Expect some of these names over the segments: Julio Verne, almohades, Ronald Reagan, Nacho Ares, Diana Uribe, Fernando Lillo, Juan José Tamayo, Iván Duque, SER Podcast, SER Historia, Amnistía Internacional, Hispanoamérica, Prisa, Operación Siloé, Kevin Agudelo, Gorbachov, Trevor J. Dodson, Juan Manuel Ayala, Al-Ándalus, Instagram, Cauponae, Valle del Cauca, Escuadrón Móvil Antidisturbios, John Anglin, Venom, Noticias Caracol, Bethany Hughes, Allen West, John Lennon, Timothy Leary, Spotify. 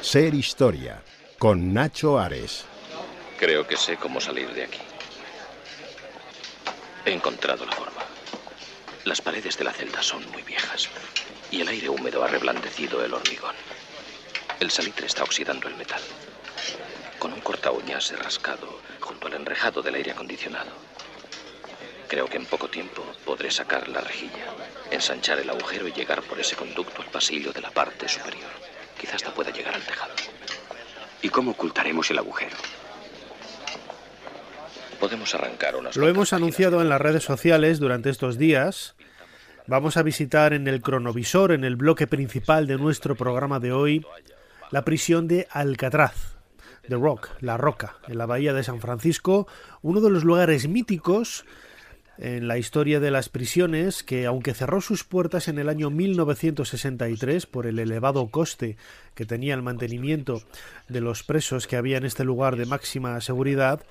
SER Historia, con Nacho Ares. Creo que sé cómo salir de aquí. He encontrado la forma. Las paredes de la celda son muy viejas y el aire húmedo ha reblandecido el hormigón. El salitre está oxidando el metal. Con un cortaúñas he rascado junto al enrejado del aire acondicionado. Creo que en poco tiempo podré sacar la rejilla, ensanchar el agujero y llegar por ese conducto al pasillo de la parte superior. Quizás hasta pueda llegar al tejado. ¿Y cómo ocultaremos el agujero? Podemos arrancar unas... Lo hemos anunciado en las redes sociales durante estos días. Vamos a visitar en el cronovisor, en el bloque principal de nuestro programa de hoy, la prisión de Alcatraz. The Rock, La Roca, en la bahía de San Francisco, uno de los lugares míticos en la historia de las prisiones que, aunque cerró sus puertas en el año 1963 por el elevado coste que tenía el mantenimiento de los presos que había en este lugar de máxima seguridad,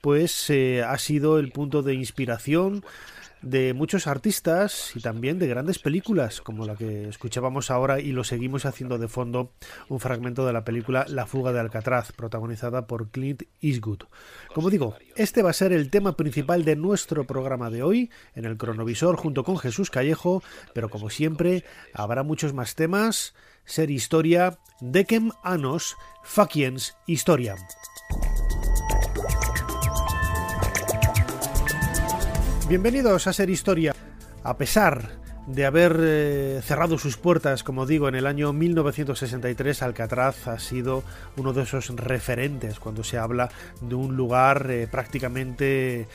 pues ha sido el punto de inspiración de muchos artistas y también de grandes películas, como la que escuchábamos ahora y lo seguimos haciendo de fondo, un fragmento de la película La fuga de Alcatraz, protagonizada por Clint Eastwood. Como digo, este va a ser el tema principal de nuestro programa de hoy, en el cronovisor, junto con Jesús Callejo, pero como siempre, habrá muchos más temas. SER Historia, Decem Annos Faciens Historiam. Bienvenidos a SER Historia. A pesar de haber cerrado sus puertas, como digo, en el año 1963, Alcatraz ha sido uno de esos referentes cuando se habla de un lugar prácticamente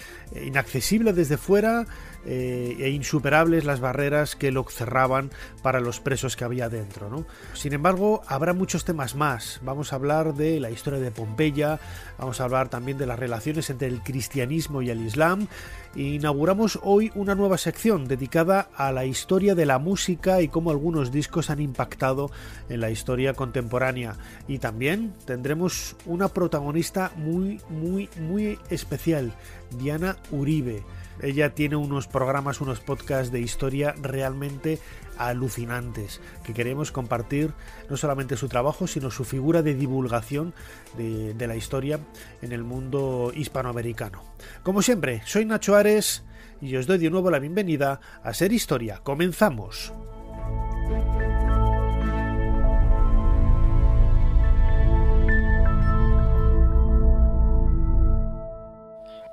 inaccesible desde fuera e insuperables las barreras que lo cerraban para los presos que había dentro, ¿no? Sin embargo, habrá muchos temas más. Vamos a hablar de la historia de Pompeya, vamos a hablar también de las relaciones entre el cristianismo y el islam. Inauguramos hoy una nueva sección dedicada a la historia de la música y cómo algunos discos han impactado en la historia contemporánea. Y también tendremos una protagonista muy especial, Diana Uribe. Ella tiene unos programas, unos podcasts de historia realmente alucinantes, que queremos compartir no solamente su trabajo, sino su figura de divulgación de la historia en el mundo hispanoamericano. Como siempre, soy Nacho Ares y os doy de nuevo la bienvenida a SER Historia. ¡Comenzamos!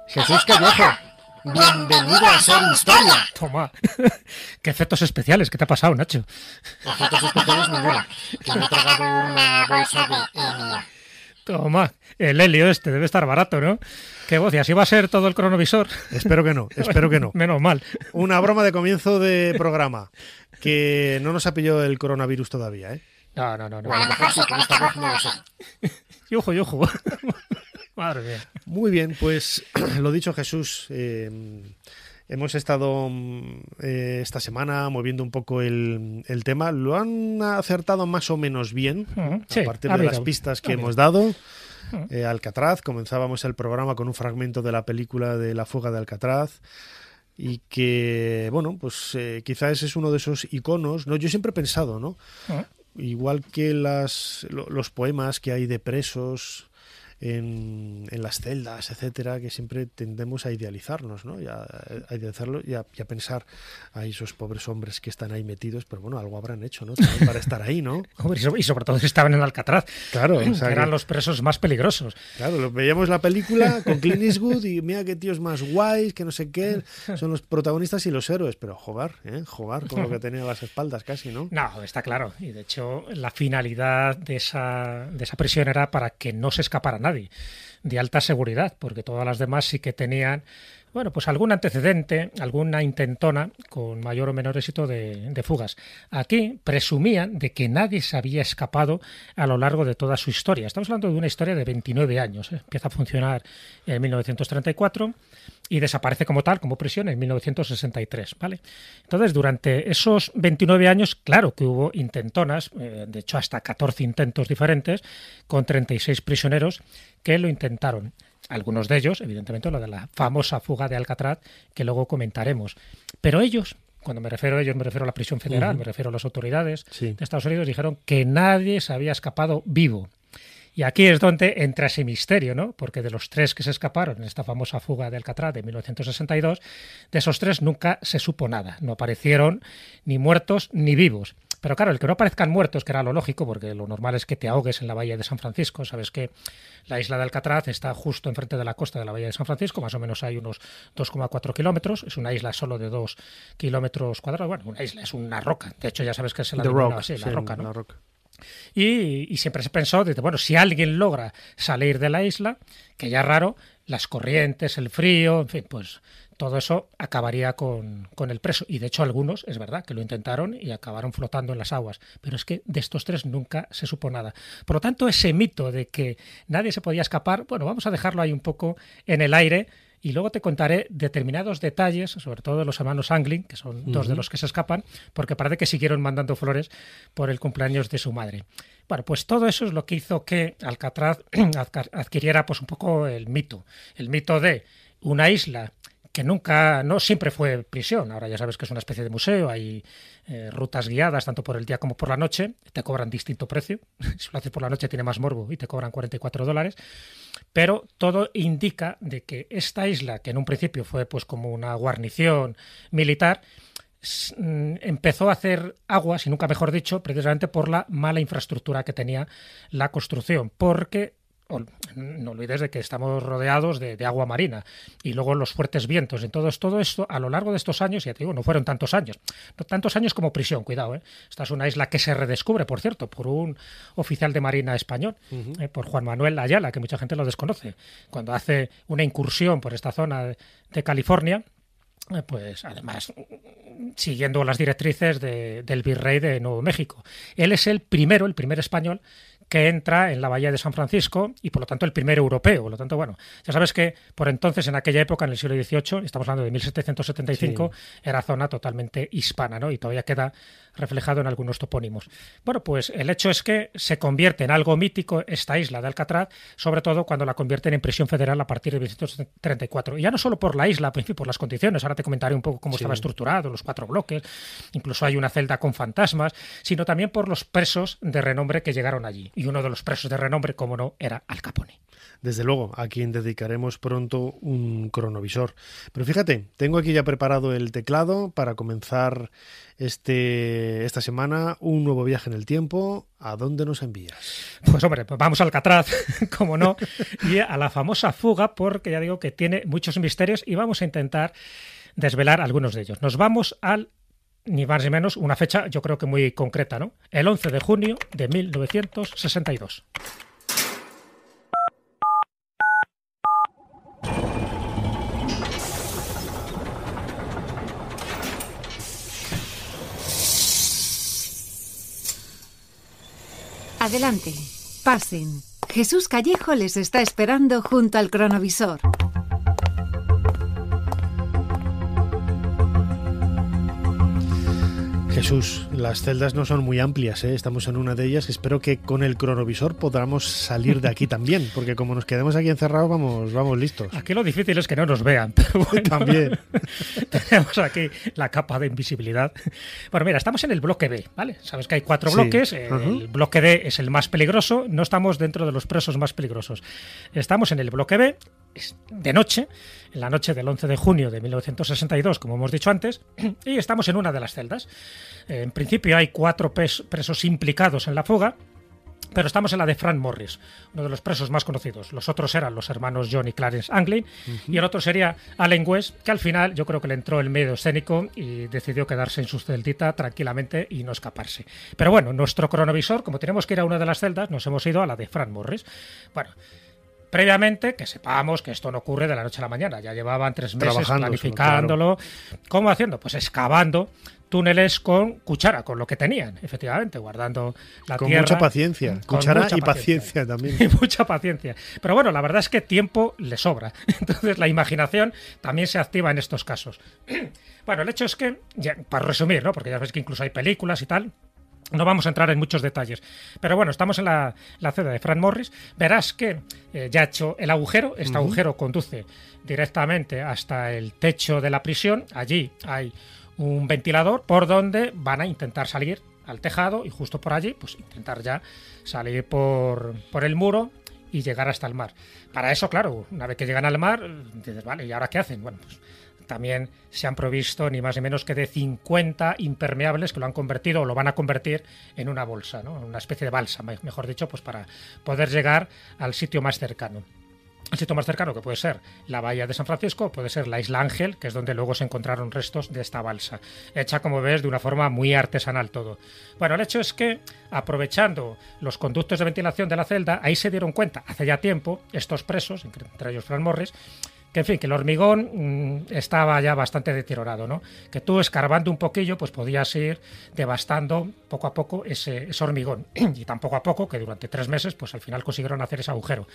Jesús Callejo, bienvenido a SER Historia. Toma. ¿Qué efectos especiales? ¿Qué te ha pasado, Nacho? Efectos especiales ninguna. Que me he tragado una bolsa de helio. Toma. El helio este debe estar barato, ¿no? Qué voz. ¿Y así va a ser todo el cronovisor? Espero que no. Espero que no. Menos mal. Una broma de comienzo de programa. Que no nos ha pillado el coronavirus todavía, ¿eh? No. A lo mejor sí, con esta voz no lo sé. Yojo. Madre mía. Muy bien, pues lo dicho, Jesús, hemos estado esta semana moviendo un poco el tema. Lo han acertado más o menos bien, sí, a partir de las pistas que hemos dado. Alcatraz, comenzábamos el programa con un fragmento de la película de La fuga de Alcatraz. Y que, bueno, pues quizás es uno de esos iconos, ¿no? Yo siempre he pensado, ¿no? Igual que los poemas que hay de presos en las celdas, etcétera, que siempre tendemos a idealizarnos, ¿no? Y a pensar a esos pobres hombres que están ahí metidos, pero bueno, algo habrán hecho, ¿no? También para estar ahí, ¿no? Y sobre todo si estaban en Alcatraz. Claro, o sea, eran los presos más peligrosos. Claro, veíamos la película con Clint Eastwood y mira qué tíos más guays, que no sé qué, son los protagonistas y los héroes, pero jugar con lo que tenía a las espaldas casi, ¿no? No, está claro. Y de hecho, la finalidad de esa prisión era para que no se escapara nadie, de alta seguridad, porque todas las demás sí que tenían, bueno, pues algún antecedente, alguna intentona con mayor o menor éxito de fugas. Aquí presumían de que nadie se había escapado a lo largo de toda su historia. Estamos hablando de una historia de 29 años. Empieza a funcionar en 1934 y desaparece como tal, como prisión, en 1963, ¿vale? Entonces, durante esos 29 años, claro que hubo intentonas, de hecho hasta 14 intentos diferentes, con 36 prisioneros que lo intentaron. Algunos de ellos, evidentemente, lo de la famosa fuga de Alcatraz, que luego comentaremos. Pero ellos, Cuando me refiero a ellos, me refiero a la prisión federal, me refiero a las autoridades de Estados Unidos, dijeron que nadie se había escapado vivo. Y aquí es donde entra ese misterio, ¿no? Porque de los tres que se escaparon en esta famosa fuga de Alcatraz de 1962, de esos tres nunca se supo nada. No aparecieron ni muertos ni vivos. Pero claro, el que no aparezcan muertos, que era lo lógico, porque lo normal es que te ahogues en la bahía de San Francisco. Sabes que la isla de Alcatraz está justo enfrente de la costa de la bahía de San Francisco, más o menos hay unos 2,4 kilómetros. Es una isla solo de 2 kilómetros cuadrados. Bueno, una isla, es una roca. De hecho, ya sabes que se la denominaba así, la roca, ¿no? La roca. Y siempre se pensó, desde, bueno, si alguien logra salir de la isla, que ya es raro, las corrientes, el frío, en fin, pues todo eso acabaría con el preso. Y de hecho algunos, es verdad, que lo intentaron y acabaron flotando en las aguas. Pero es que de estos tres nunca se supo nada. Por lo tanto, ese mito de que nadie se podía escapar, bueno, vamos a dejarlo ahí un poco en el aire. Y luego te contaré determinados detalles, sobre todo de los hermanos Anglin, que son dos de los que se escapan, porque parece que siguieron mandando flores por el cumpleaños de su madre. Bueno, pues todo eso es lo que hizo que Alcatraz adquiriera pues un poco el mito de una isla que nunca, no siempre fue prisión. Ahora ya sabes que es una especie de museo, hay rutas guiadas tanto por el día como por la noche, te cobran distinto precio, si lo haces por la noche tiene más morbo y te cobran $44, pero todo indica de que esta isla, que en un principio fue pues como una guarnición militar, empezó a hacer aguas, y nunca mejor dicho, precisamente por la mala infraestructura que tenía la construcción, porque no olvides de que estamos rodeados de agua marina y luego los fuertes vientos. Entonces todo esto a lo largo de estos años, ya te digo, no fueron tantos años, no tantos años como prisión, cuidado, ¿eh? Esta es una isla que se redescubre, por cierto, por un oficial de marina español, por Juan Manuel Ayala, que mucha gente lo desconoce. Cuando hace una incursión por esta zona de California, pues además siguiendo las directrices del virrey de Nuevo México, él es el primer español que entra en la bahía de San Francisco y por lo tanto el primer europeo. Por lo tanto, bueno, ya sabes que por entonces, en aquella época, en el siglo XVIII, estamos hablando de 1775, era zona totalmente hispana, ¿no? Y todavía queda reflejado en algunos topónimos. Bueno, pues el hecho es que se convierte en algo mítico esta isla de Alcatraz, sobre todo cuando la convierten en prisión federal a partir de 1934. Y ya no solo por la isla, por las condiciones, ahora te comentaré un poco cómo estaba estructurado, los 4 bloques, incluso hay una celda con fantasmas, sino también por los presos de renombre que llegaron allí. Y uno de los presos de renombre, como no, era Al Capone. Desde luego, a quien dedicaremos pronto un cronovisor. Pero fíjate, tengo aquí ya preparado el teclado para comenzar esta semana un nuevo viaje en el tiempo. ¿A dónde nos envías? Pues hombre, pues vamos a Alcatraz, como no, y a la famosa fuga, porque ya digo que tiene muchos misterios y vamos a intentar desvelar algunos de ellos. Nos vamos al, ni más ni menos, una fecha yo creo que muy concreta, ¿no? El 11 de junio de 1962. Adelante, pasen. Jesús Callejo les está esperando junto al cronovisor. Jesús, las celdas no son muy amplias, ¿eh? Estamos en una de ellas. Espero que con el cronovisor podamos salir de aquí también, porque como nos quedemos aquí encerrados, vamos listos. Aquí lo difícil es que no nos vean, pero bueno, también tenemos aquí la capa de invisibilidad. Bueno, mira, estamos en el bloque B, ¿vale? Sabes que hay 4 bloques, el bloque D es el más peligroso, no estamos dentro de los presos más peligrosos. Estamos en el bloque B, de noche, en la noche del 11 de junio de 1962, como hemos dicho antes, y estamos en una de las celdas. En principio hay 4 presos implicados en la fuga, pero estamos en la de Frank Morris, uno de los presos más conocidos. Los otros eran los hermanos John y Clarence Anglin, y el otro sería Allen West, que al final yo creo que le entró el miedo escénico y decidió quedarse en su celdita tranquilamente y no escaparse. Pero bueno, nuestro cronovisor, como tenemos que ir a una de las celdas, nos hemos ido a la de Frank Morris. Bueno, previamente, que sepamos que esto no ocurre de la noche a la mañana. Ya llevaban 3 meses planificándolo. Claro. ¿Cómo haciendo? Pues excavando túneles con cuchara, con lo que tenían, efectivamente, guardando la tierra. Con mucha paciencia, cuchara y paciencia también. Y mucha paciencia. Pero bueno, la verdad es que tiempo le sobra. Entonces la imaginación también se activa en estos casos. Bueno, el hecho es que, para resumir, ¿no? Porque ya sabéis que incluso hay películas y tal. No vamos a entrar en muchos detalles, pero bueno, estamos en la celda de Frank Morris. Verás que ya ha hecho el agujero, este agujero conduce directamente hasta el techo de la prisión. Allí hay un ventilador por donde van a intentar salir al tejado y justo por allí pues intentar ya salir por el muro y llegar hasta el mar. Para eso, claro, una vez que llegan al mar, dices, vale, ¿y ahora qué hacen? Bueno, pues también se han provisto ni más ni menos que de 50 impermeables que lo han convertido o lo van a convertir en una bolsa, ¿no? Una especie de balsa, mejor dicho, pues para poder llegar al sitio más cercano. El sitio más cercano, que puede ser la bahía de San Francisco, puede ser la isla Ángel, que es donde luego se encontraron restos de esta balsa, hecha, como ves, de una forma muy artesanal todo. Bueno, el hecho es que, aprovechando los conductos de ventilación de la celda, ahí se dieron cuenta, hace ya tiempo, estos presos, entre ellos Frank Morris, que, en fin, que el hormigón estaba ya bastante deteriorado, ¿no? Que tú, escarbando un poquillo, pues podías ir devastando poco a poco ese hormigón. Y tan poco a poco, que durante 3 meses, pues al final consiguieron hacer ese agujero.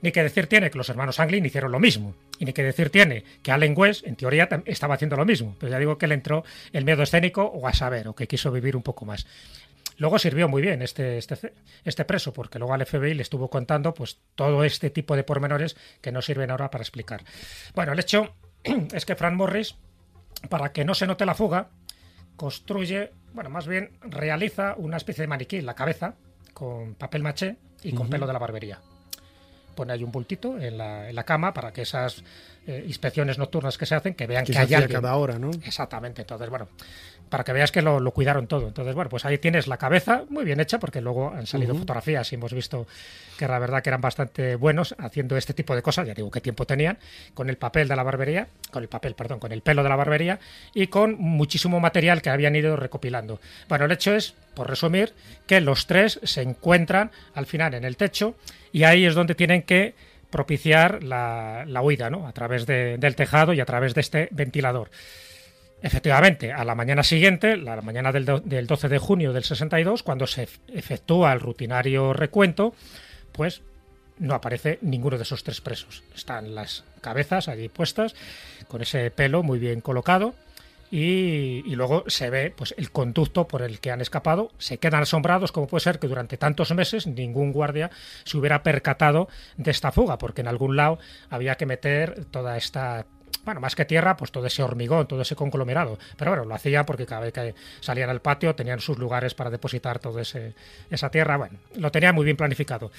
Ni que decir tiene que los hermanos Anglin hicieron lo mismo. Y ni que decir tiene que Allen West, en teoría, estaba haciendo lo mismo. Pero ya digo que le entró el miedo escénico o a saber, o que quiso vivir un poco más. Luego sirvió muy bien este preso, porque luego al FBI le estuvo contando pues todo este tipo de pormenores que no sirven ahora para explicar. Bueno, el hecho es que Frank Morris, para que no se note la fuga, construye, bueno, más bien realiza una especie de maniquí en la cabeza con papel maché y con pelo de la barbería. Pone ahí un bultito en la cama para que esas inspecciones nocturnas que se hacen, que vean que hay alguien. Cada hora, ¿no? Exactamente. Entonces, bueno, para que veas que lo cuidaron todo. Entonces, bueno, pues ahí tienes la cabeza muy bien hecha, porque luego han salido fotografías y hemos visto que la verdad que eran bastante buenos haciendo este tipo de cosas. Ya digo, qué tiempo tenían, con el papel de la barbería, con el pelo de la barbería y con muchísimo material que habían ido recopilando. Bueno, el hecho es, por resumir, que los tres se encuentran al final en el techo y ahí es donde tienen que propiciar la huida, ¿no? A través del tejado y a través de este ventilador. Efectivamente, a la mañana siguiente, la mañana del 12 de junio del 62, cuando se efectúa el rutinario recuento, pues no aparece ninguno de esos tres presos. Están las cabezas allí puestas, con ese pelo muy bien colocado. Y luego se ve pues el conducto por el que han escapado. Se quedan asombrados, como puede ser que durante tantos meses ningún guardia se hubiera percatado de esta fuga, porque en algún lado había que meter toda esta, bueno, más que tierra, pues todo ese hormigón, todo ese conglomerado. Pero bueno, lo hacían porque cada vez que salían al patio tenían sus lugares para depositar toda esa tierra. Bueno, lo tenían muy bien planificado.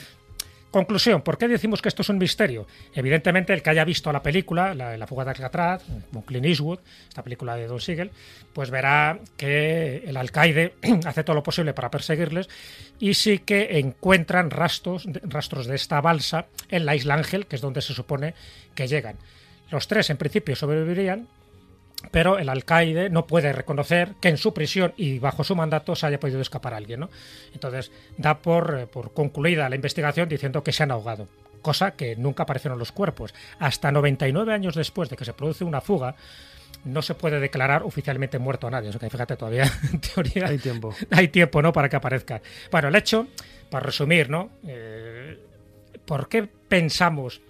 Conclusión, ¿por qué decimos que esto es un misterio? Evidentemente, el que haya visto la película, la fuga de Alcatraz, como Clint Eastwood, esta película de Don Siegel, pues verá que el alcaide hace todo lo posible para perseguirles y sí que encuentran rastros de esta balsa en la isla Ángel, que es donde se supone que llegan. Los tres, en principio, sobrevivirían, pero el alcaide no puede reconocer que en su prisión y bajo su mandato se haya podido escapar alguien, ¿no? Entonces da por concluida la investigación diciendo que se han ahogado, cosa que nunca aparecieron los cuerpos. Hasta 99 años después de que se produce una fuga, no se puede declarar oficialmente muerto a nadie. O sea que fíjate, todavía en teoría hay tiempo, ¿no?, para que aparezca. Bueno, el hecho, para resumir, ¿no? ¿Por qué pensamos?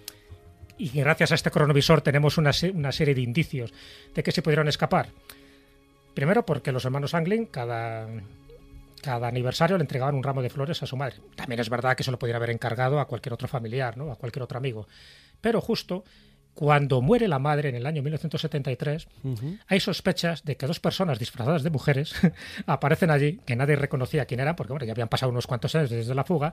Y gracias a este cronovisor tenemos una serie de indicios de que se pudieron escapar. Primero, porque los hermanos Anglin cada aniversario le entregaban un ramo de flores a su madre. También es verdad que se lo pudiera haber encargado a cualquier otro familiar, ¿no?, a cualquier otro amigo. Pero justo cuando muere la madre en el año 1973, hay sospechas de que 2 personas disfrazadas de mujeres aparecen allí, que nadie reconocía quién eran, porque bueno, ya habían pasado unos cuantos años desde la fuga.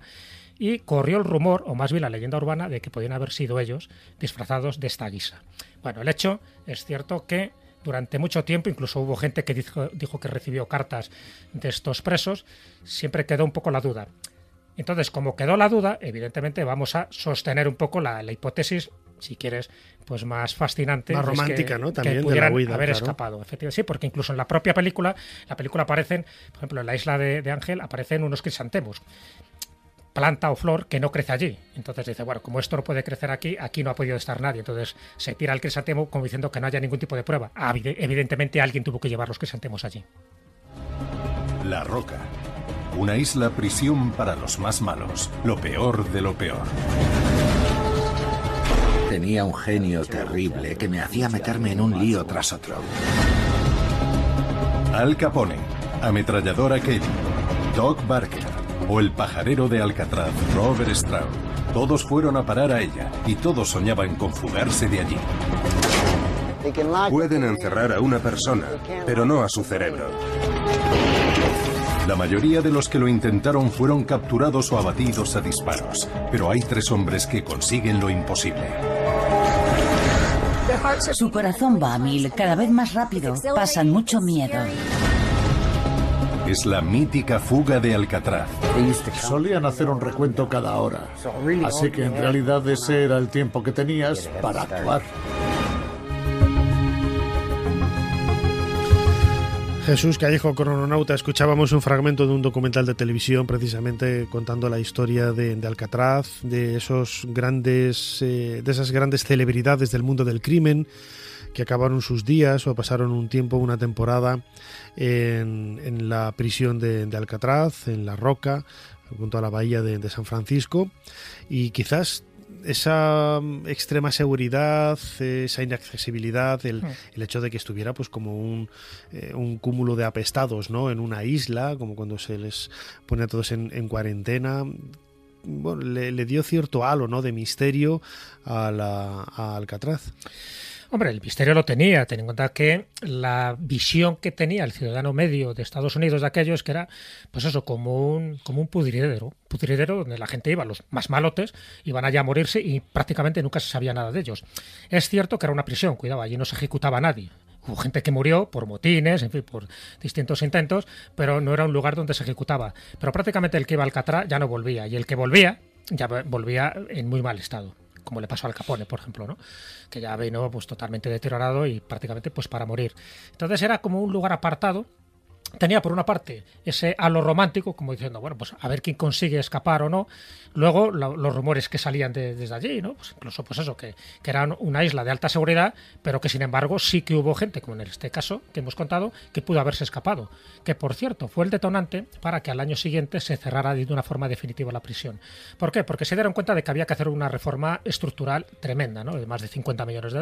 Y corrió el rumor, o más bien la leyenda urbana, de que podían haber sido ellos disfrazados de esta guisa. Bueno, el hecho es cierto que durante mucho tiempo, incluso hubo gente que dijo que recibió cartas de estos presos, siempre quedó un poco la duda. Entonces, como quedó la duda, evidentemente vamos a sostener un poco la hipótesis, si quieres, pues más fascinante. Más romántica, ¿no? También que pudieran de la huida, haber escapado, efectivamente. Sí, porque incluso en la película aparecen, por ejemplo, en la isla de Ángel, aparecen unos crisantemos, planta o flor que no crece allí. Entonces dice, bueno, como esto no puede crecer aquí no ha podido estar nadie. Entonces se tira el crisantemo como diciendo que no haya ningún tipo de prueba. Evidentemente alguien tuvo que llevar los crisantemos allí. La Roca, una isla prisión para los más malos, lo peor de lo peor. Tenía un genio terrible que me hacía meterme en un lío tras otro. Al Capone, Ametralladora Kelly, Doc Barker o el pajarero de Alcatraz, Robert Stroud. Todos fueron a parar a ella y todos soñaban con fugarse de allí. Pueden encerrar a una persona, pero no a su cerebro. La mayoría de los que lo intentaron fueron capturados o abatidos a disparos, pero hay tres hombres que consiguen lo imposible. Su corazón va a 1000, cada vez más rápido, pasan mucho miedo. Es la mítica fuga de Alcatraz. Solían hacer un recuento cada hora, así que en realidad ese era el tiempo que tenías para actuar. Jesús Callejo, crononauta. Escuchábamos un fragmento de un documental de televisión precisamente contando la historia de Alcatraz, de esas grandes celebridades del mundo del crimen que acabaron sus días o pasaron un tiempo, una temporada en la prisión de Alcatraz, en La Roca, junto a la bahía de San Francisco, y quizás esa extrema seguridad, esa inaccesibilidad, el hecho de que estuviera pues como un cúmulo de apestados, ¿no?, en una isla, como cuando se les pone a todos en cuarentena. Bueno, le dio cierto halo, ¿no?, de misterio a Alcatraz. Hombre, el misterio lo tenía, ten en cuenta que la visión que tenía el ciudadano medio de Estados Unidos de aquellos que era, pues eso, como un pudridero donde la gente iba, los más malotes, iban allá a morirse y prácticamente nunca se sabía nada de ellos. Es cierto que era una prisión, cuidado, allí no se ejecutaba a nadie. Hubo gente que murió por motines, en fin, por distintos intentos, pero no era un lugar donde se ejecutaba. Pero prácticamente el que iba a Alcatraz ya no volvía, y el que volvía, ya volvía en muy mal estado, como le pasó a Al Capone, por ejemplo, ¿no?, que ya vino pues totalmente deteriorado y prácticamente pues para morir. Entonces era como un lugar apartado. Tenía por una parte ese halo romántico, como diciendo, bueno, pues a ver quién consigue escapar o no. Luego los rumores que salían desde allí, ¿no?, pues incluso pues eso, que era una isla de alta seguridad, pero que sin embargo sí que hubo gente, como en este caso que hemos contado, que pudo haberse escapado, que por cierto fue el detonante para que al año siguiente se cerrara de una forma definitiva la prisión. ¿Por qué? Porque se dieron cuenta de que había que hacer una reforma estructural tremenda, ¿no?, de más de $50 millones.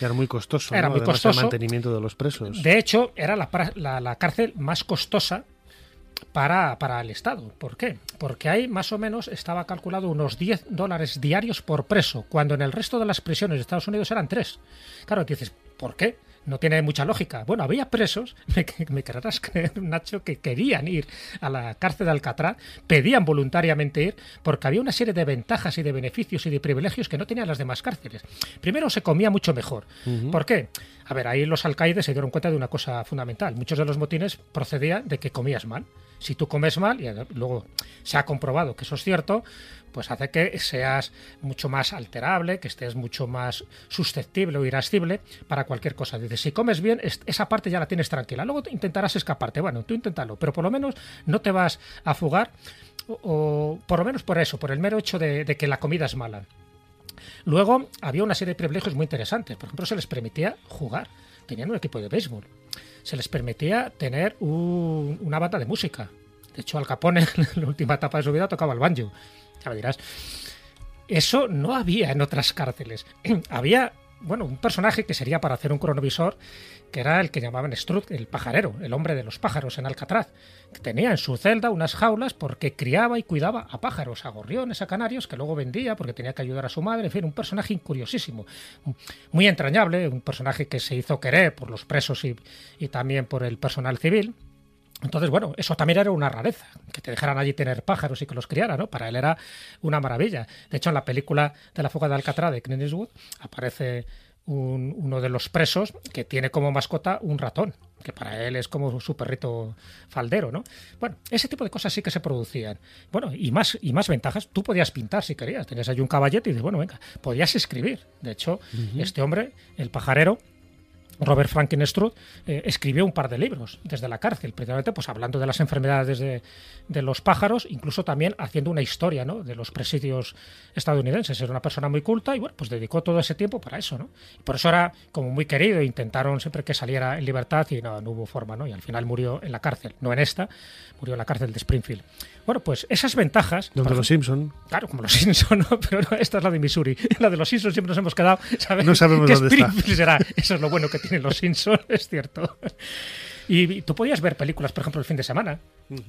Era muy costoso, era, ¿no?, muy además, costoso el mantenimiento de los presos. De hecho, era la cárcel más costosa para el Estado. ¿Por qué? Porque ahí más o menos estaba calculado unos $10 diarios por preso, cuando en el resto de las prisiones de Estados Unidos eran 3. Claro, dices, ¿por qué? No tiene mucha lógica. Bueno, había presos, me querrás creer, Nacho, que querían ir a la cárcel de Alcatraz, pedían voluntariamente ir, porque había una serie de ventajas y de beneficios y de privilegios que no tenían las demás cárceles. Primero, se comía mucho mejor. ¿Por qué? A ver, ahí los alcaides se dieron cuenta de una cosa fundamental. Muchos de los motines procedían de que comías mal. Si tú comes mal, y luego se ha comprobado que eso es cierto, pues hace que seas mucho más alterable, que estés mucho más susceptible o irascible para cualquier cosa. Dices, si comes bien, esa parte ya la tienes tranquila. Luego intentarás escaparte. Bueno, tú inténtalo, pero por lo menos no te vas a fugar, o por lo menos por eso, por el mero hecho de que la comida es mala. Luego había una serie de privilegios muy interesantes. Por ejemplo, se les permitía jugar. Tenían un equipo de béisbol. Se les permitía tener una banda de música. De hecho, Al Capone, en la última etapa de su vida, tocaba el banjo. Ya me dirás, eso no había en otras cárceles. Había, bueno, un personaje que sería para hacer un cronovisor, que era el que llamaban Stroud, el pajarero, el hombre de los pájaros en Alcatraz, que tenía en su celda unas jaulas porque criaba y cuidaba a pájaros, a gorriones, a canarios, que luego vendía porque tenía que ayudar a su madre. En fin, un personaje curiosísimo, muy entrañable, un personaje que se hizo querer por los presos y también por el personal civil. Entonces, bueno, eso también era una rareza, que te dejaran allí tener pájaros y que los criara, ¿no? Para él era una maravilla. De hecho, en la película de la fuga de Alcatraz de Clint Eastwood aparece uno de los presos que tiene como mascota un ratón, que para él es como su perrito faldero, ¿no? Bueno, ese tipo de cosas sí que se producían. Bueno, y más ventajas. Tú podías pintar si querías. Tenías ahí un caballete y dices, bueno, venga, podías escribir. De hecho, este hombre, el pajarero, Robert Franklin Stroud, escribió un par de libros desde la cárcel, precisamente pues hablando de las enfermedades de los pájaros, incluso también haciendo una historia, ¿no?, de los presidios estadounidenses. Era una persona muy culta y bueno, pues dedicó todo ese tiempo para eso, ¿no? Por eso era como muy querido. Intentaron siempre que saliera en libertad y no hubo forma, ¿no? Y al final murió en la cárcel, no en esta, murió en la cárcel de Springfield. Bueno, pues esas ventajas... Donde los Simpson. Claro, como los Simpson, ¿no? Pero no, esta es la de Missouri. La de los Simpson siempre nos hemos quedado... ¿sabes? No sabemos qué dónde está. Será. Eso es lo bueno que tienen los Simpson, es cierto. Y tú podías ver películas, por ejemplo, el fin de semana.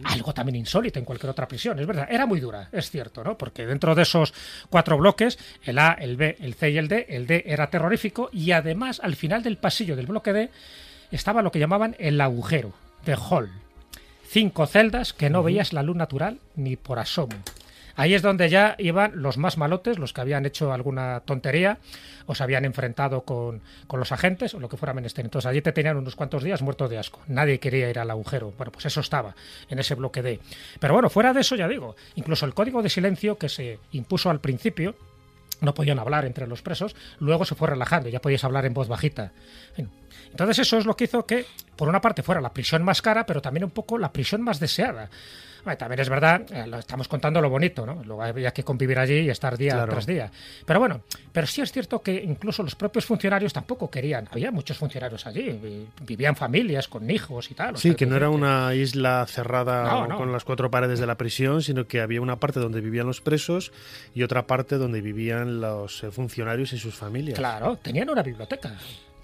Algo también insólito en cualquier otra prisión, es verdad. Era muy dura, es cierto, ¿no? Porque dentro de esos 4 bloques, el A, el B, el C y el D, el D era terrorífico y además al final del pasillo del bloque D estaba lo que llamaban el agujero, The Hole. 5 celdas que no veías la luz natural ni por asomo. Ahí es donde ya iban los más malotes, los que habían hecho alguna tontería o se habían enfrentado con los agentes o lo que fuera menester. Entonces allí te tenían unos cuantos días muerto de asco. Nadie quería ir al agujero. Bueno, pues eso estaba en ese bloque D. Pero bueno, fuera de eso ya digo, incluso el código de silencio que se impuso al principio, no podían hablar entre los presos, luego se fue relajando, ya podías hablar en voz bajita. Bueno, entonces eso es lo que hizo que, por una parte, fuera la prisión más cara, pero también un poco la prisión más deseada. Bueno, también es verdad, estamos contando lo bonito, ¿no? Luego había que convivir allí y estar día tras día. Pero bueno, pero sí es cierto que incluso los propios funcionarios tampoco querían. Había muchos funcionarios allí, vivían familias con hijos y tal. Sí, que no era una isla cerrada con las 4 paredes de la prisión, sino que había una parte donde vivían los presos y otra parte donde vivían los funcionarios y sus familias. Claro, tenían una biblioteca.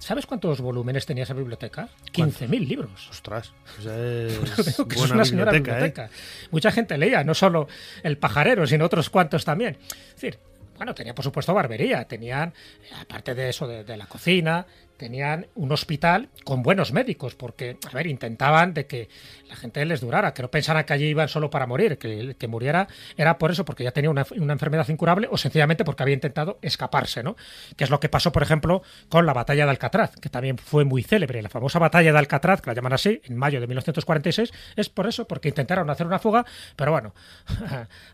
¿Sabes cuántos volúmenes tenía esa biblioteca? 15.000 libros. ¡Ostras! Pues es buena, es una señora biblioteca. Mucha gente leía, no solo El pajarero, sino otros cuantos también. Es decir, bueno, tenía por supuesto barbería, tenían, aparte de eso, de la cocina, tenían un hospital con buenos médicos, porque, a ver, intentaban de que la gente les durara, que no pensara que allí iban solo para morir, que el que muriera era por eso, porque ya tenía una enfermedad incurable o sencillamente porque había intentado escaparse, ¿no? Que es lo que pasó, por ejemplo, con la batalla de Alcatraz, que también fue muy célebre. La famosa batalla de Alcatraz, que la llaman así, en mayo de 1946, es por eso, porque intentaron hacer una fuga, pero bueno,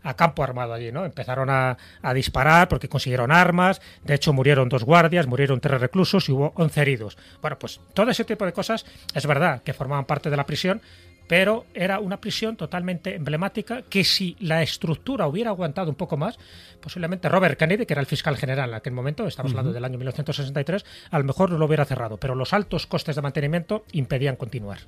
a campo armado allí, ¿no? Empezaron a disparar porque consiguieron armas, de hecho murieron 2 guardias, murieron 3 reclusos y hubo 11 heridos. Bueno, pues todo ese tipo de cosas es verdad que formaban parte de la prisión, pero era una prisión totalmente emblemática que si la estructura hubiera aguantado un poco más, posiblemente Robert Kennedy, que era el fiscal general en aquel momento, estamos hablando del año 1963, a lo mejor lo hubiera cerrado, pero los altos costes de mantenimiento impedían continuar.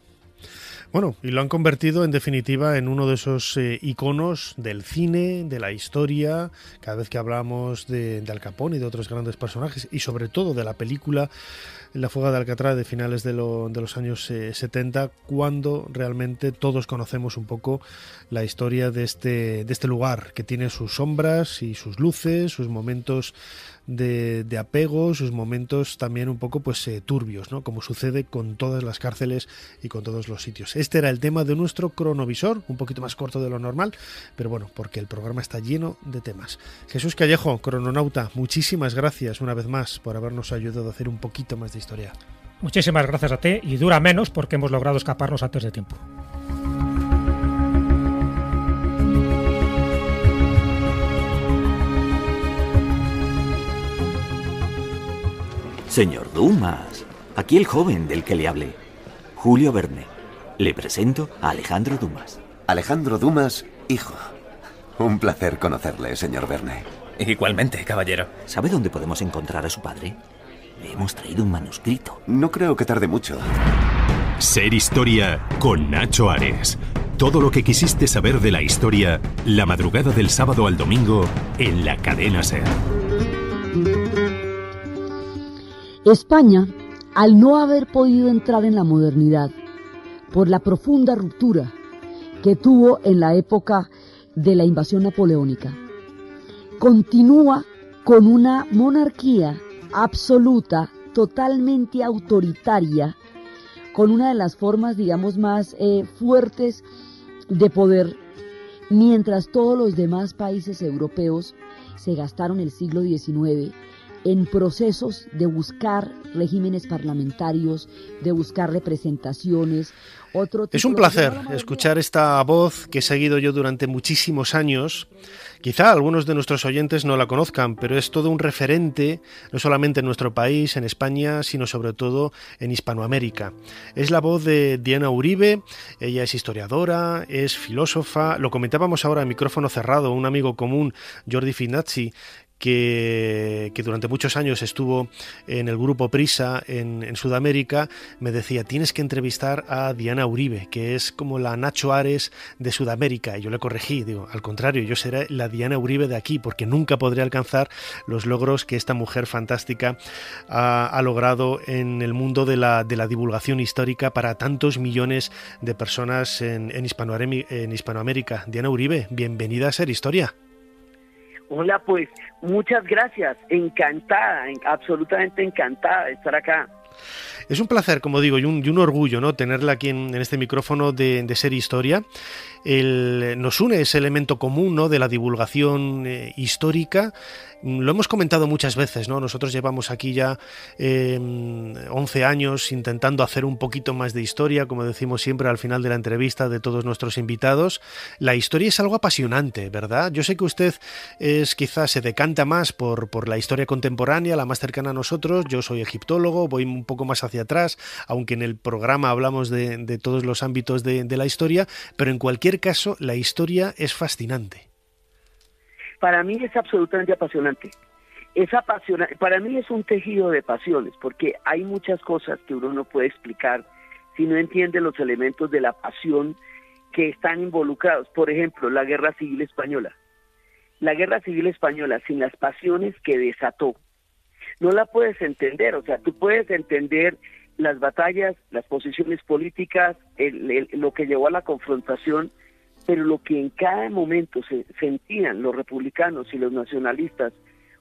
Bueno, y lo han convertido en definitiva en uno de esos iconos del cine, de la historia, cada vez que hablamos de Al Capone y de otros grandes personajes, y sobre todo de la película La fuga de Alcatraz de finales de los años 70, cuando realmente todos conocemos un poco la historia de este lugar, que tiene sus sombras y sus luces, sus momentos de apego, sus momentos también un poco pues turbios, ¿no? Como sucede con todas las cárceles y con todos los sitios. Este era el tema de nuestro cronovisor, un poquito más corto de lo normal, pero bueno, porque el programa está lleno de temas. Jesús Callejo, crononauta, muchísimas gracias una vez más por habernos ayudado a hacer un poquito más de historia. Muchísimas gracias a ti, y dura menos porque hemos logrado escaparnos antes de tiempo. Señor Dumas, aquí el joven del que le hablé, Julio Verne. Le presento a Alejandro Dumas. Alejandro Dumas, hijo. Un placer conocerle, señor Verne. Igualmente, caballero. ¿Sabe dónde podemos encontrar a su padre? Le hemos traído un manuscrito. No creo que tarde mucho. SER Historia con Nacho Ares. Todo lo que quisiste saber de la historia, la madrugada del sábado al domingo en la Cadena SER. España, al no haber podido entrar en la modernidad por la profunda ruptura que tuvo en la época de la invasión napoleónica, continúa con una monarquía absoluta, totalmente autoritaria, con una de las formas, digamos, más fuertes de poder, mientras todos los demás países europeos se gastaron el siglo XIX en procesos de buscar regímenes parlamentarios, de buscar representaciones. Es un placer escuchar esta voz que he seguido yo durante muchísimos años. Quizá algunos de nuestros oyentes no la conozcan, pero es todo un referente, no solamente en nuestro país, en España, sino sobre todo en Hispanoamérica. Es la voz de Diana Uribe. Ella es historiadora, es filósofa. Lo comentábamos ahora en micrófono cerrado, un amigo común, Jordi Finazzi, que durante muchos años estuvo en el grupo Prisa en Sudamérica, me decía: tienes que entrevistar a Diana Uribe, que es como la Nacho Ares de Sudamérica. Y yo le corregí, digo, al contrario, yo seré la Diana Uribe de aquí, porque nunca podré alcanzar los logros que esta mujer fantástica ha logrado en el mundo de la divulgación histórica para tantos millones de personas en Hispanoamérica. Diana Uribe, bienvenida a SER Historia. Hola, pues muchas gracias, encantada, absolutamente encantada de estar acá. Es un placer, como digo, y un orgullo, ¿no?, tenerla aquí en este micrófono de SER Historia. Nos une ese elemento común, ¿no?, de la divulgación histórica. Lo hemos comentado muchas veces, ¿no? Nosotros llevamos aquí ya 11 años intentando hacer un poquito más de historia, como decimos siempre al final de la entrevista de todos nuestros invitados. La historia es algo apasionante, ¿verdad? Yo sé que usted quizás se decanta más por la historia contemporánea, la más cercana a nosotros. Yo soy egiptólogo, voy un poco más hacia atrás, aunque en el programa hablamos de todos los ámbitos de la historia, pero en cualquier caso la historia es fascinante. Para mí es absolutamente apasionante. Para mí es un tejido de pasiones, porque hay muchas cosas que uno no puede explicar si no entiende los elementos de la pasión que están involucrados. Por ejemplo, la Guerra Civil Española. La Guerra Civil Española, sin las pasiones que desató, no la puedes entender. O sea, tú puedes entender las batallas, las posiciones políticas, lo que llevó a la confrontación, pero lo que en cada momento se sentían los republicanos y los nacionalistas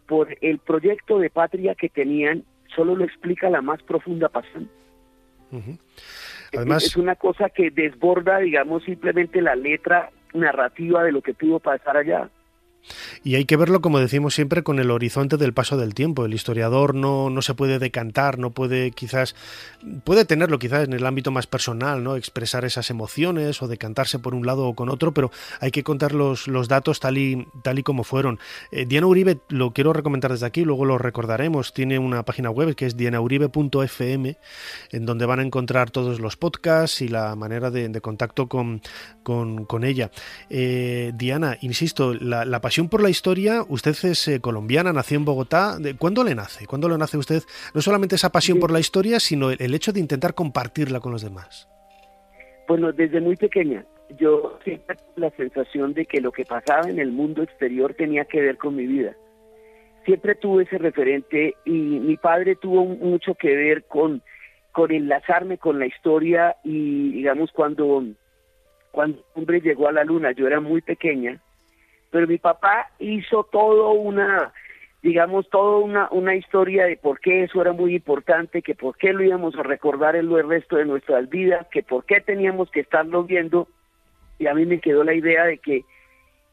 por el proyecto de patria que tenían, solo lo explica la más profunda pasión. Uh-huh. Además, es una cosa que desborda, digamos, simplemente la letra narrativa de lo que pudo pasar allá. Y hay que verlo, como decimos siempre, con el horizonte del paso del tiempo. El historiador no se puede decantar, no puede, quizás, puede tenerlo quizás en el ámbito más personal, ¿no?, expresar esas emociones o decantarse por un lado o con otro, pero hay que contar los datos tal y como fueron. Diana Uribe, lo quiero recomendar desde aquí, luego lo recordaremos, tiene una página web que es dianauribe.fm, en donde van a encontrar todos los podcasts y la manera de contacto con ella. Diana, insisto, la pasión por la historia, usted es colombiana, nació en Bogotá. ¿Cuándo le nace? ¿Cuándo le nace a usted no solamente esa pasión por la historia, sino el hecho de intentar compartirla con los demás? Bueno, desde muy pequeña yo siempre tuve la sensación de que lo que pasaba en el mundo exterior tenía que ver con mi vida. Siempre tuve ese referente y mi padre tuvo mucho que ver con enlazarme con la historia. Y digamos, cuando el hombre llegó a la luna, yo era muy pequeña, pero mi papá hizo toda una historia de por qué eso era muy importante, que por qué lo íbamos a recordar el resto de nuestras vidas, que por qué teníamos que estarlo viendo. Y a mí me quedó la idea de que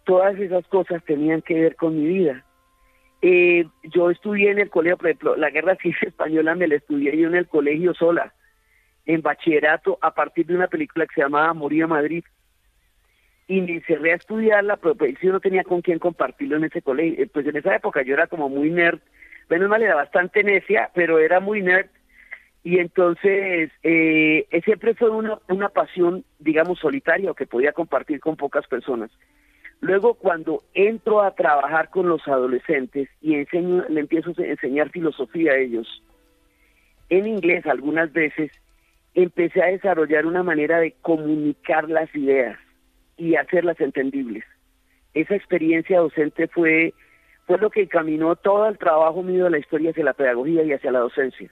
todas esas cosas tenían que ver con mi vida. Yo estudié en el colegio, por ejemplo, la Guerra Civil Española me la estudié yo en el colegio sola, en bachillerato, a partir de una película que se llamaba Moría Madrid. Y me encerré a estudiarla, pero pues yo no tenía con quién compartirlo en ese colegio. Pues en esa época yo era como muy nerd, menos mal, era bastante necia, pero era muy nerd. Y entonces siempre fue una pasión, digamos, solitaria, o que podía compartir con pocas personas. Luego, cuando entro a trabajar con los adolescentes y le empiezo a enseñar filosofía a ellos, en inglés algunas veces, empecé a desarrollar una manera de comunicar las ideas y hacerlas entendibles. Esa experiencia docente fue lo que encaminó todo el trabajo mío de la historia hacia la pedagogía y hacia la docencia.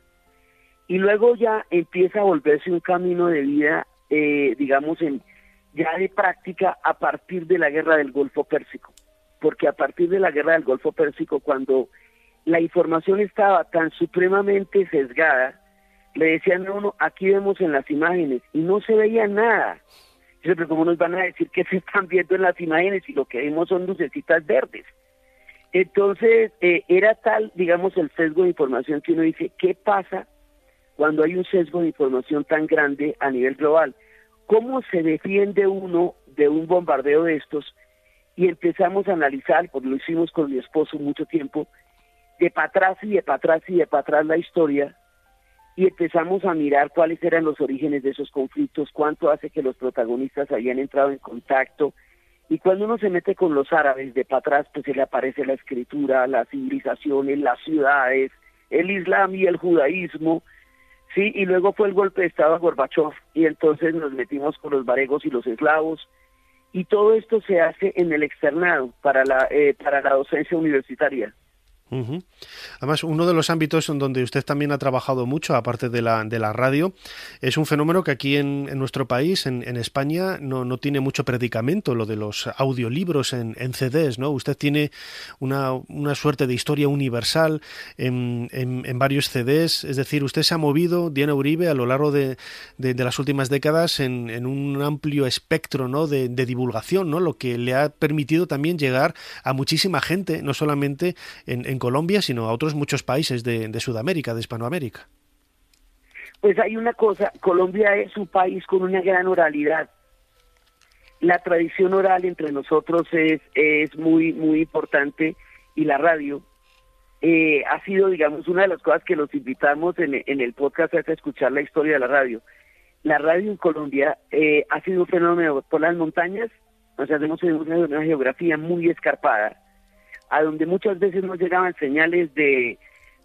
Y luego ya empieza a volverse un camino de vida, ya de práctica, a partir de la Guerra del Golfo Pérsico. Porque a partir de la Guerra del Golfo Pérsico, cuando la información estaba tan supremamente sesgada, le decían a uno: aquí vemos en las imágenes, y no se veía nada. Pero ¿cómo nos van a decir que se están viendo en las imágenes si lo que vemos son lucecitas verdes? Entonces, era tal, digamos, el sesgo de información, que uno dice: ¿qué pasa cuando hay un sesgo de información tan grande a nivel global? ¿Cómo se defiende uno de un bombardeo de estos? Y empezamos a analizar, porque lo hicimos con mi esposo mucho tiempo, de para atrás y de para atrás y de para atrás la historia, y empezamos a mirar cuáles eran los orígenes de esos conflictos, cuánto hace que los protagonistas habían entrado en contacto, Y cuando uno se mete con los árabes de para atrás, pues se le aparece la escritura, las civilizaciones, las ciudades, el islam y el judaísmo, ¿sí? Y luego fue el golpe de estado a Gorbachov, y entonces nos metimos con los varegos y los eslavos, y todo esto se hace en el externado, para la docencia universitaria. Uh-huh. Además, uno de los ámbitos en donde usted también ha trabajado mucho, aparte de la radio, es un fenómeno que aquí en nuestro país, en España, no tiene mucho predicamento, lo de los audiolibros en CDs, ¿no? Usted tiene una suerte de historia universal en varios CDs, es decir, usted se ha movido, Diana Uribe, a lo largo de las últimas décadas en un amplio espectro, ¿no?, de divulgación, ¿no?, lo que le ha permitido también llegar a muchísima gente, no solamente en Colombia, sino a otros muchos países de Sudamérica, de Hispanoamérica. Pues hay una cosa, Colombia es un país con una gran oralidad. La tradición oral entre nosotros es muy, muy importante, y la radio ha sido, digamos, una de las cosas que los invitamos en el podcast es escuchar la historia de la radio. La radio en Colombia ha sido un fenómeno por las montañas, o sea, tenemos una geografía muy escarpada, a donde muchas veces no llegaban señales de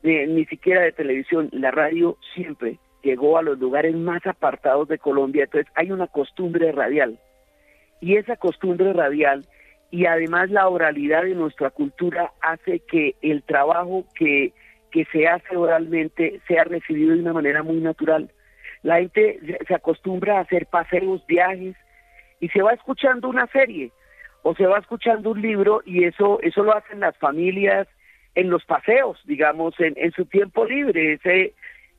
ni siquiera de televisión. La radio siempre llegó a los lugares más apartados de Colombia, entonces hay una costumbre radial. Y esa costumbre radial, y además la oralidad de nuestra cultura, hace que el trabajo que se hace oralmente sea recibido de una manera muy natural. La gente se acostumbra a hacer paseos, viajes, y se va escuchando una serie, o se va escuchando un libro, y eso lo hacen las familias en los paseos, digamos, en su tiempo libre.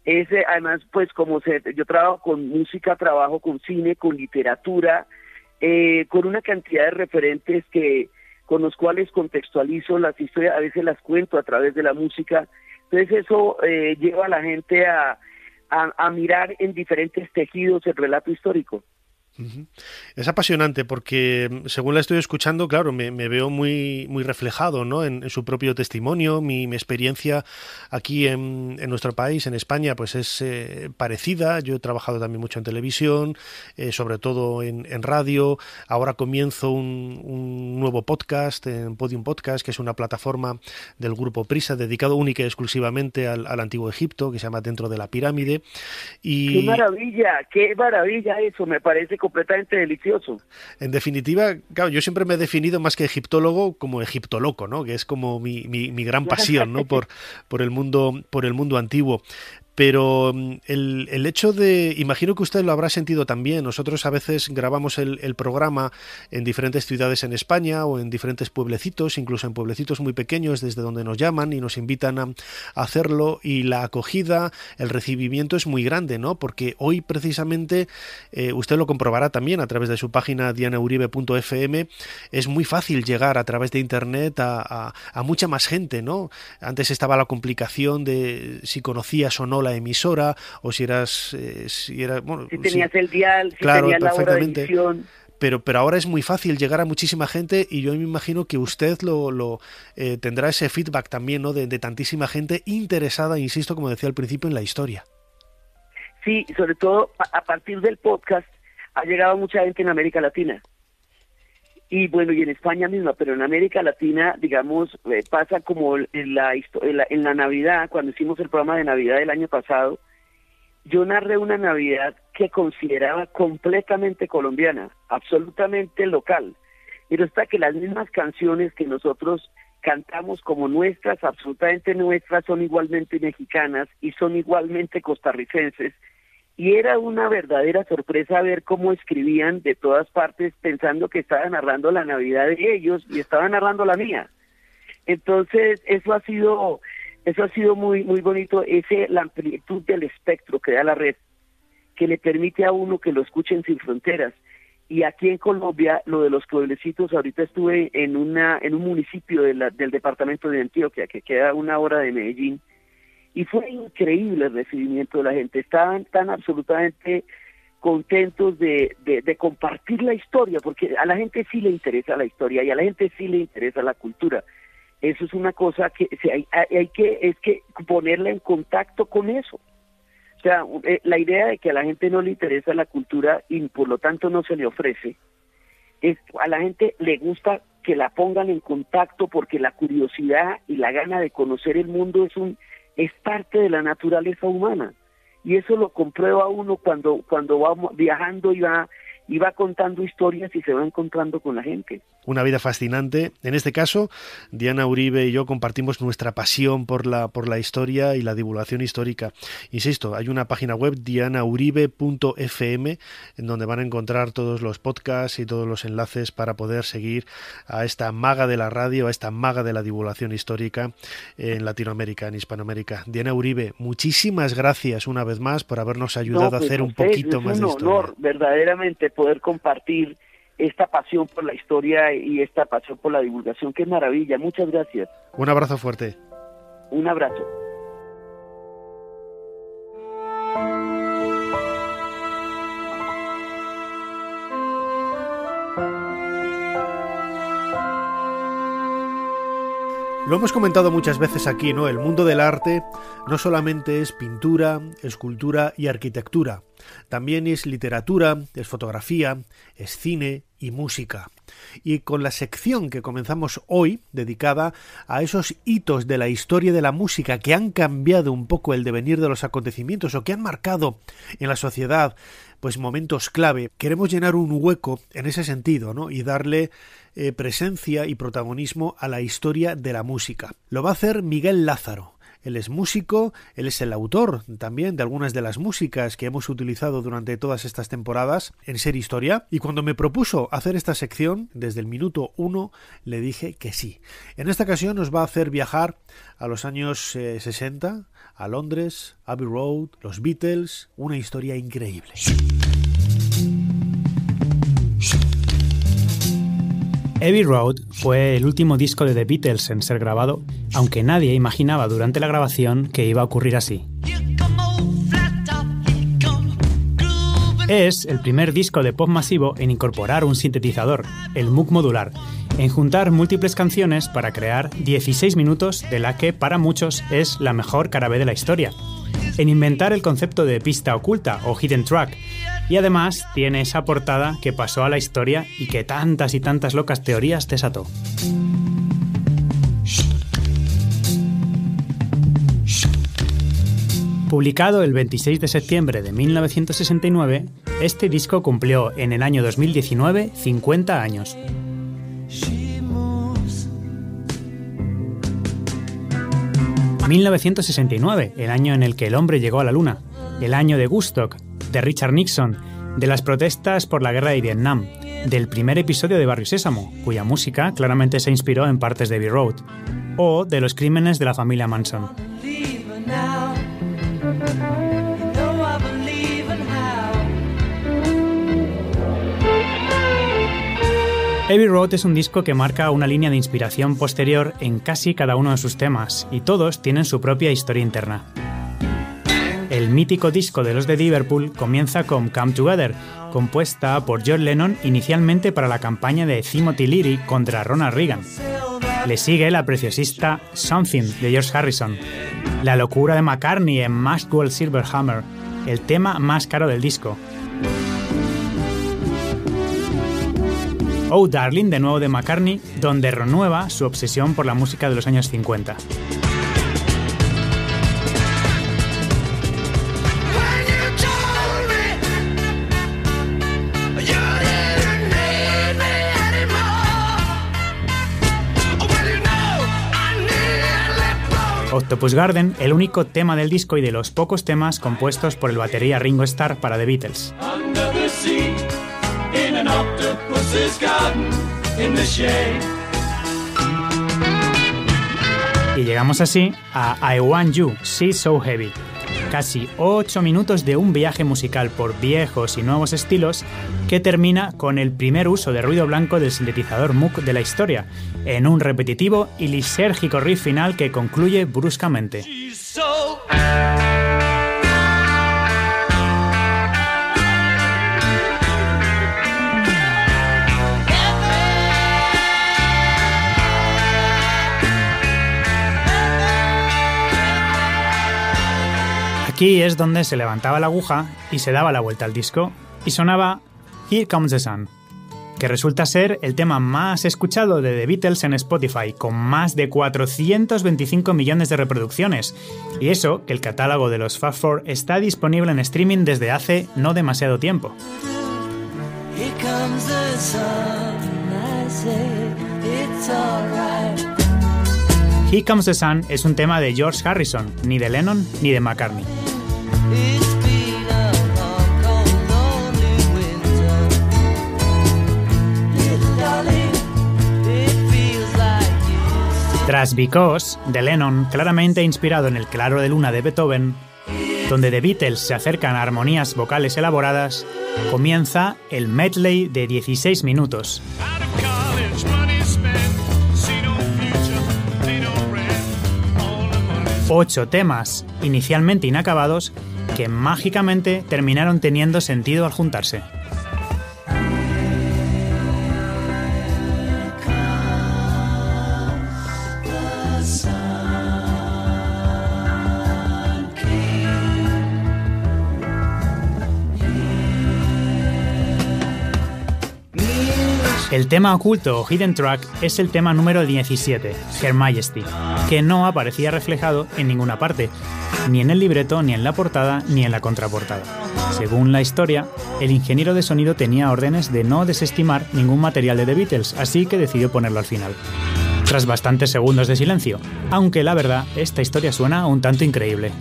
Ese además, pues yo trabajo con música, trabajo con cine, con literatura, con una cantidad de referentes con los cuales contextualizo las historias, a veces las cuento a través de la música. Entonces eso lleva a la gente a mirar en diferentes tejidos el relato histórico. Es apasionante porque, según la estoy escuchando, claro, me veo muy, muy reflejado, ¿no?, en su propio testimonio. Mi experiencia aquí en nuestro país, en España, pues es parecida. Yo he trabajado también mucho en televisión, sobre todo en radio. Ahora comienzo un nuevo podcast, en Podium Podcast, que es una plataforma del grupo Prisa, dedicado única y exclusivamente al Antiguo Egipto, que se llama Dentro de la Pirámide. Y... qué maravilla eso, me parece como completamente delicioso. En definitiva, claro, yo siempre me he definido más que egiptólogo como egiptoloco, ¿no?, que es como mi gran pasión, ¿no?, por el mundo antiguo. Pero el hecho de... Imagino que usted lo habrá sentido también. Nosotros a veces grabamos el programa en diferentes ciudades en España o en diferentes pueblecitos, incluso en pueblecitos muy pequeños, desde donde nos llaman y nos invitan a hacerlo. Y la acogida, el recibimiento es muy grande, ¿no? Porque hoy precisamente, usted lo comprobará también a través de su página dianauribe.fm, es muy fácil llegar a través de Internet a mucha más gente, ¿no? Antes estaba la complicación de si conocías o no la emisora, o si tenías el dial, claro, si tenías la hora de emisión. Pero ahora es muy fácil llegar a muchísima gente, y yo me imagino que usted lo tendrá ese feedback también, ¿no?, de tantísima gente interesada, insisto, como decía al principio, en la historia. Sí, sobre todo a partir del podcast ha llegado mucha gente en América Latina. Y bueno, y en España misma, pero en América Latina, digamos, pasa como en la Navidad, cuando hicimos el programa de Navidad del año pasado, yo narré una Navidad que consideraba completamente colombiana, absolutamente local. Y resulta que las mismas canciones que nosotros cantamos como nuestras, absolutamente nuestras, son igualmente mexicanas y son igualmente costarricenses. Y era una verdadera sorpresa ver cómo escribían de todas partes, pensando que estaba narrando la Navidad de ellos y estaba narrando la mía. Entonces, eso ha sido muy, muy bonito, la amplitud del espectro que da la red, que le permite a uno que lo escuchen sin fronteras. Y aquí en Colombia, lo de los pueblecitos, ahorita estuve en un municipio del departamento de Antioquia, que queda a 1 hora de Medellín, y fue increíble el recibimiento de la gente. Estaban tan absolutamente contentos de compartir la historia, porque a la gente sí le interesa la historia y a la gente sí le interesa la cultura. Eso es una cosa que hay que ponerla en contacto con eso. O sea, la idea de que a la gente no le interesa la cultura y por lo tanto no se le ofrece, a la gente le gusta que la pongan en contacto, porque la curiosidad y la gana de conocer el mundo es parte de la naturaleza humana, y eso lo comprueba uno cuando va viajando y va contando historias y se va encontrando con la gente. Una vida fascinante. En este caso, Diana Uribe y yo compartimos nuestra pasión por la historia y la divulgación histórica. Insisto, hay una página web, dianauribe.fm, en donde van a encontrar todos los podcasts y todos los enlaces para poder seguir a esta maga de la radio, a esta maga de la divulgación histórica en Latinoamérica, en Hispanoamérica. Diana Uribe, muchísimas gracias una vez más por habernos ayudado a hacer un poquito más de historia. Es un honor, verdaderamente, poder compartir esta pasión por la historia y esta pasión por la divulgación. ¡Qué maravilla! Muchas gracias. Un abrazo fuerte. Un abrazo. Lo hemos comentado muchas veces aquí, ¿no? El mundo del arte no solamente es pintura, escultura y arquitectura. También es literatura, es fotografía, es cine y música. Y con la sección que comenzamos hoy, dedicada a esos hitos de la historia de la música que han cambiado un poco el devenir de los acontecimientos o que han marcado en la sociedad, pues, momentos clave, queremos llenar un hueco en ese sentido, ¿no? Y darle presencia y protagonismo a la historia de la música. Lo va a hacer Miguel Lázaro. Él es músico, él es el autor también de algunas de las músicas que hemos utilizado durante todas estas temporadas en SER Historia, y cuando me propuso hacer esta sección, desde el minuto 1 le dije que sí. En esta ocasión nos va a hacer viajar a los años 60, a Londres, Abbey Road, los Beatles, una historia increíble. Abbey Road fue el último disco de The Beatles en ser grabado, aunque nadie imaginaba durante la grabación que iba a ocurrir así. Es el primer disco de pop masivo en incorporar un sintetizador, el Moog modular, en juntar múltiples canciones para crear 16 minutos de la que para muchos es la mejor cara B de la historia, en inventar el concepto de pista oculta o hidden track. Y además tiene esa portada que pasó a la historia y que tantas y tantas locas teorías desató. Publicado el 26 de septiembre de 1969, este disco cumplió en el año 2019 50 años. En 1969, el año en el que el hombre llegó a la luna, el año de Woodstock, de Richard Nixon, de las protestas por la guerra de Vietnam, del primer episodio de Barrio Sésamo, cuya música claramente se inspiró en partes de Abbey Road, o de los crímenes de la familia Manson. Abbey Road es un disco que marca una línea de inspiración posterior en casi cada uno de sus temas, y todos tienen su propia historia interna. El mítico disco de los de Liverpool comienza con Come Together, compuesta por John Lennon inicialmente para la campaña de Timothy Leary contra Ronald Reagan. Le sigue la preciosista Something de George Harrison, la locura de McCartney en Maxwell Silverhammer, el tema más caro del disco. Oh Darling, de nuevo de McCartney, donde renueva su obsesión por la música de los años 50. Octopus Garden, el único tema del disco y de los pocos temas compuestos por el batería Ringo Starr para The Beatles. Y llegamos así a I Want You, She's So Heavy. Casi 8 minutos de un viaje musical por viejos y nuevos estilos que termina con el primer uso de ruido blanco del sintetizador Moog de la historia, en un repetitivo y lisérgico riff final que concluye bruscamente. Aquí es donde se levantaba la aguja y se daba la vuelta al disco y sonaba Here Comes the Sun. que resulta ser el tema más escuchado de The Beatles en Spotify, con más de 425 millones de reproducciones. Y eso, que el catálogo de los Fab Four está disponible en streaming desde hace no demasiado tiempo. Here Comes the Sun es un tema de George Harrison, ni de Lennon ni de McCartney. Tras Because, de Lennon, claramente inspirado en el Claro de Luna de Beethoven, donde The Beatles se acercan a armonías vocales elaboradas, comienza el medley de 16 minutos. Ocho temas, inicialmente inacabados, que mágicamente terminaron teniendo sentido al juntarse. El tema oculto o hidden track es el tema número 17, Her Majesty, que no aparecía reflejado en ninguna parte, ni en el libreto, ni en la portada, ni en la contraportada. Según la historia, el ingeniero de sonido tenía órdenes de no desestimar ningún material de The Beatles, así que decidió ponerlo al final. Tras bastantes segundos de silencio, aunque la verdad, esta historia suena un tanto increíble.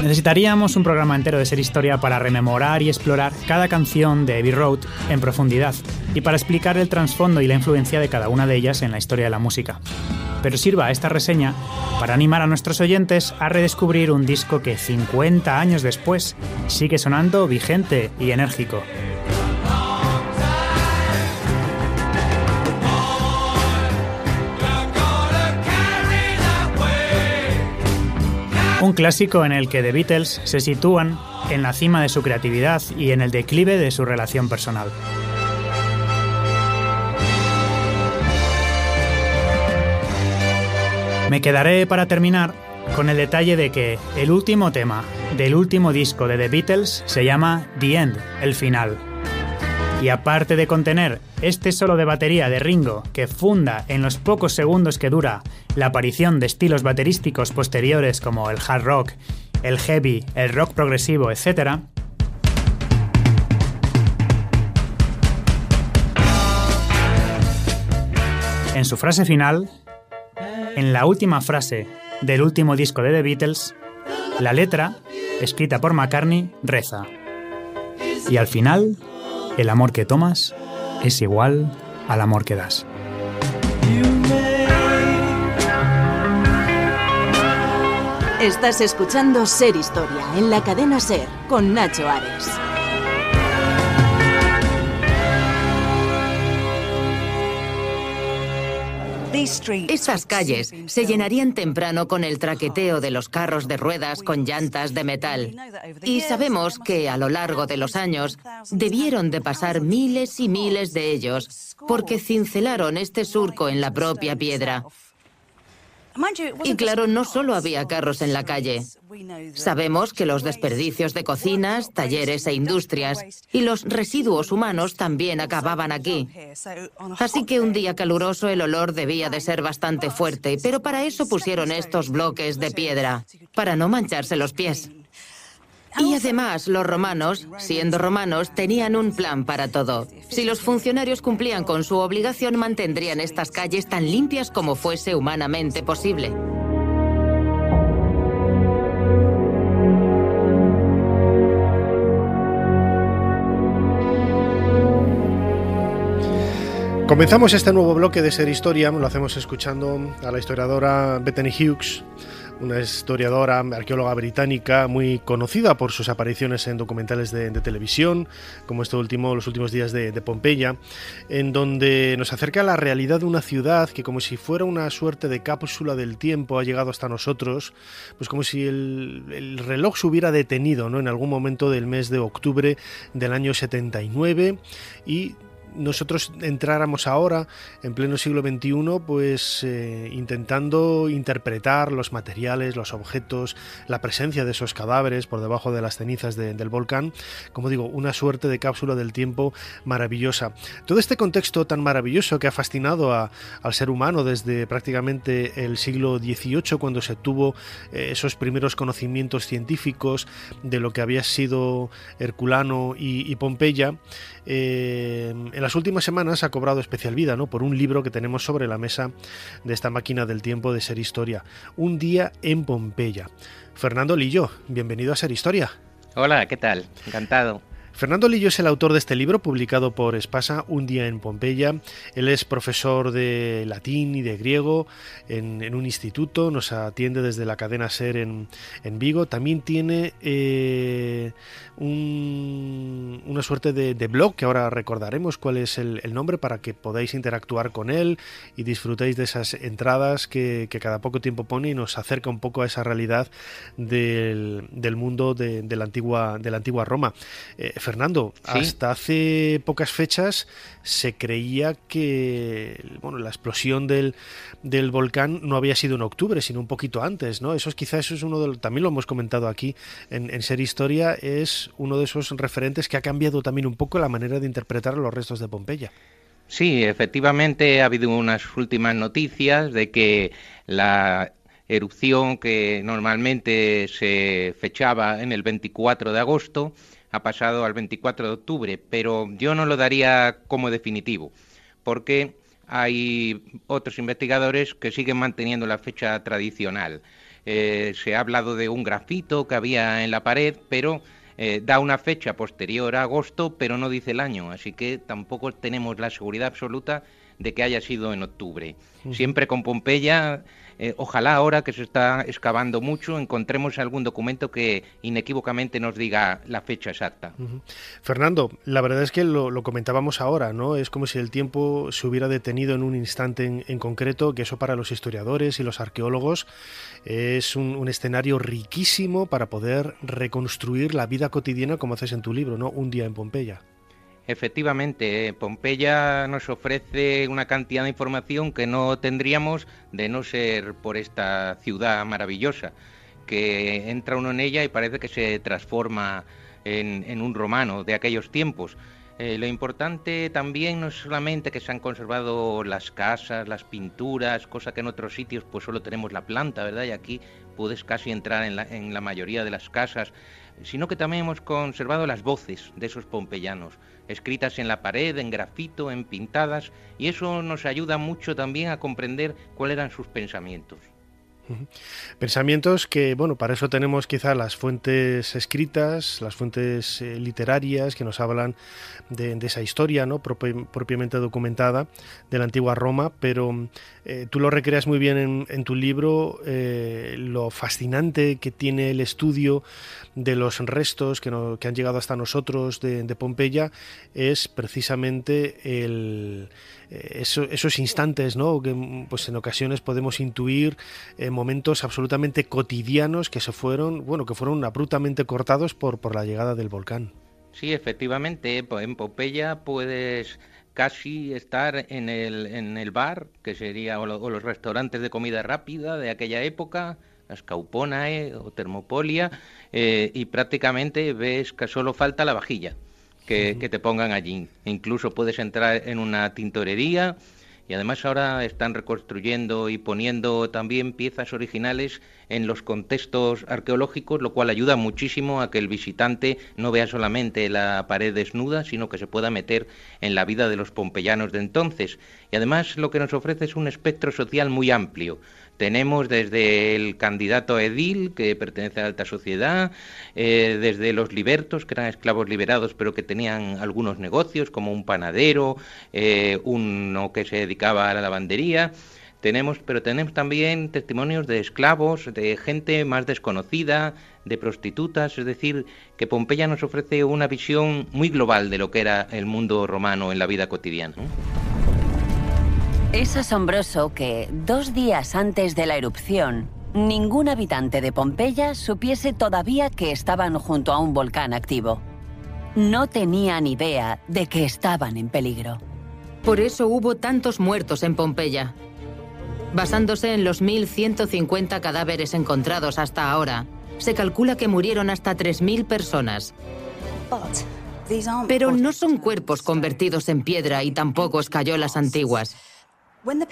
Necesitaríamos un programa entero de SER Historia para rememorar y explorar cada canción de Abbey Road en profundidad y para explicar el trasfondo y la influencia de cada una de ellas en la historia de la música. Pero sirva esta reseña para animar a nuestros oyentes a redescubrir un disco que 50 años después sigue sonando vigente y enérgico. Un clásico en el que The Beatles se sitúan en la cima de su creatividad y en el declive de su relación personal. Me quedaré para terminar con el detalle de que el último tema del último disco de The Beatles se llama The End, el final. Y aparte de contener este solo de batería de Ringo que funda en los pocos segundos que dura la aparición de estilos baterísticos posteriores como el hard rock, el heavy, el rock progresivo, etc., en su frase final, en la última frase del último disco de The Beatles, la letra, escrita por McCartney, reza: y al final, el amor que tomas es igual al amor que das. Estás escuchando SER Historia en la cadena SER con Nacho Ares. Estas calles se llenarían temprano con el traqueteo de los carros de ruedas con llantas de metal. Y sabemos que a lo largo de los años debieron de pasar miles y miles de ellos porque cincelaron este surco en la propia piedra. Y claro, no solo había carros en la calle. Sabemos que los desperdicios de cocinas, talleres e industrias y los residuos humanos también acababan aquí. Así que un día caluroso el olor debía de ser bastante fuerte, pero para eso pusieron estos bloques de piedra, para no mancharse los pies. Y además, los romanos, siendo romanos, tenían un plan para todo. Si los funcionarios cumplían con su obligación, mantendrían estas calles tan limpias como fuese humanamente posible. Comenzamos este nuevo bloque de SER Historia, lo hacemos escuchando a la historiadora Bethany Hughes, una historiadora, arqueóloga británica muy conocida por sus apariciones en documentales de televisión, como este último, Los últimos días de Pompeya, en donde nos acerca a la realidad de una ciudad que, como si fuera una suerte de cápsula del tiempo, ha llegado hasta nosotros, pues como si el reloj se hubiera detenido, ¿no?, en algún momento del mes de octubre del año 79 y nosotros entráramos ahora, en pleno siglo XXI, pues intentando interpretar los materiales, los objetos, la presencia de esos cadáveres por debajo de las cenizas del volcán. Como digo, una suerte de cápsula del tiempo maravillosa. Todo este contexto tan maravilloso que ha fascinado al ser humano desde prácticamente el siglo XVIII, cuando se tuvo esos primeros conocimientos científicos de lo que había sido Herculano y Pompeya, en las últimas semanas ha cobrado especial vida, ¿no?, por un libro que tenemos sobre la mesa de esta máquina del tiempo de SER Historia, Un día en Pompeya. Fernando Lillo, bienvenido a SER Historia. Hola, ¿qué tal? Encantado. Fernando Lillo es el autor de este libro, publicado por Espasa, Un día en Pompeya. Él es profesor de latín y de griego en un instituto, nos atiende desde la Cadena Ser en Vigo. También tiene una suerte de blog, que ahora recordaremos cuál es el nombre, para que podáis interactuar con él y disfrutéis de esas entradas que cada poco tiempo pone y nos acerca un poco a esa realidad del mundo de la antigua Roma. Fernando, ¿sí? Hasta hace pocas fechas se creía que la explosión del volcán no había sido en octubre, sino un poquito antes, ¿no? Eso es uno de los, también lo hemos comentado aquí en SER Historia, es uno de esos referentes que ha cambiado también un poco la manera de interpretar los restos de Pompeya. Sí, efectivamente ha habido unas últimas noticias de que la erupción que normalmente se fechaba en el 24 de agosto ha pasado al 24 de octubre, pero yo no lo daría como definitivo, porque hay otros investigadores que siguen manteniendo la fecha tradicional. Se ha hablado de un grafito que había en la pared, pero da una fecha posterior a agosto, pero no dice el año, así que tampoco tenemos la seguridad absoluta de que haya sido en octubre. Siempre con Pompeya, ojalá ahora que se está excavando mucho encontremos algún documento que inequívocamente nos diga la fecha exacta. Fernando, la verdad es que lo comentábamos ahora, ¿no? Es como si el tiempo se hubiera detenido en un instante en concreto, que eso para los historiadores y los arqueólogos es un escenario riquísimo para poder reconstruir la vida cotidiana, como haces en tu libro, ¿no? Un día en Pompeya. Efectivamente, Pompeya nos ofrece una cantidad de información que no tendríamos de no ser por esta ciudad maravillosa, que entra uno en ella y parece que se transforma en un romano de aquellos tiempos. Lo importante también no es solamente que se han conservado las casas, las pinturas, cosa que en otros sitios pues solo tenemos la planta, ¿verdad? Y aquí puedes casi entrar en la mayoría de las casas, sino que también hemos conservado las voces de esos pompeyanos, escritas en la pared, en grafito, en pintadas, y eso nos ayuda mucho también a comprender cuáles eran sus pensamientos. Pensamientos que, para eso tenemos quizá las fuentes escritas, las fuentes literarias que nos hablan de esa historia, ¿no?, propiamente documentada de la antigua Roma, pero tú lo recreas muy bien en tu libro, lo fascinante que tiene el estudio de los restos que han llegado hasta nosotros de Pompeya es precisamente esos instantes, ¿no?, que pues en ocasiones podemos intuir momentos absolutamente cotidianos que fueron abruptamente cortados por la llegada del volcán. Sí, efectivamente, en Pompeya puedes casi estar en el bar, que sería o los restaurantes de comida rápida de aquella época, las Cauponae o Termopolia, y prácticamente ves que solo falta la vajilla que te pongan allí. Incluso puedes entrar en una tintorería. Y además ahora están reconstruyendo y poniendo también piezas originales en los contextos arqueológicos, lo cual ayuda muchísimo a que el visitante no vea solamente la pared desnuda, sino que se pueda meter en la vida de los pompeyanos de entonces. Y además lo que nos ofrece es un espectro social muy amplio. Tenemos desde el candidato a edil, que pertenece a la alta sociedad, desde los libertos, que eran esclavos liberados, pero que tenían algunos negocios, como un panadero, uno que se dedicaba a la lavandería. Pero tenemos también testimonios de esclavos, de gente más desconocida, de prostitutas, es decir, que Pompeya nos ofrece una visión muy global de lo que era el mundo romano en la vida cotidiana. Es asombroso que, 2 días antes de la erupción, ningún habitante de Pompeya supiese todavía que estaban junto a un volcán activo. No tenían idea de que estaban en peligro. Por eso hubo tantos muertos en Pompeya. Basándose en los 1.150 cadáveres encontrados hasta ahora, se calcula que murieron hasta 3.000 personas. Pero no son cuerpos convertidos en piedra y tampoco escayolas antiguas.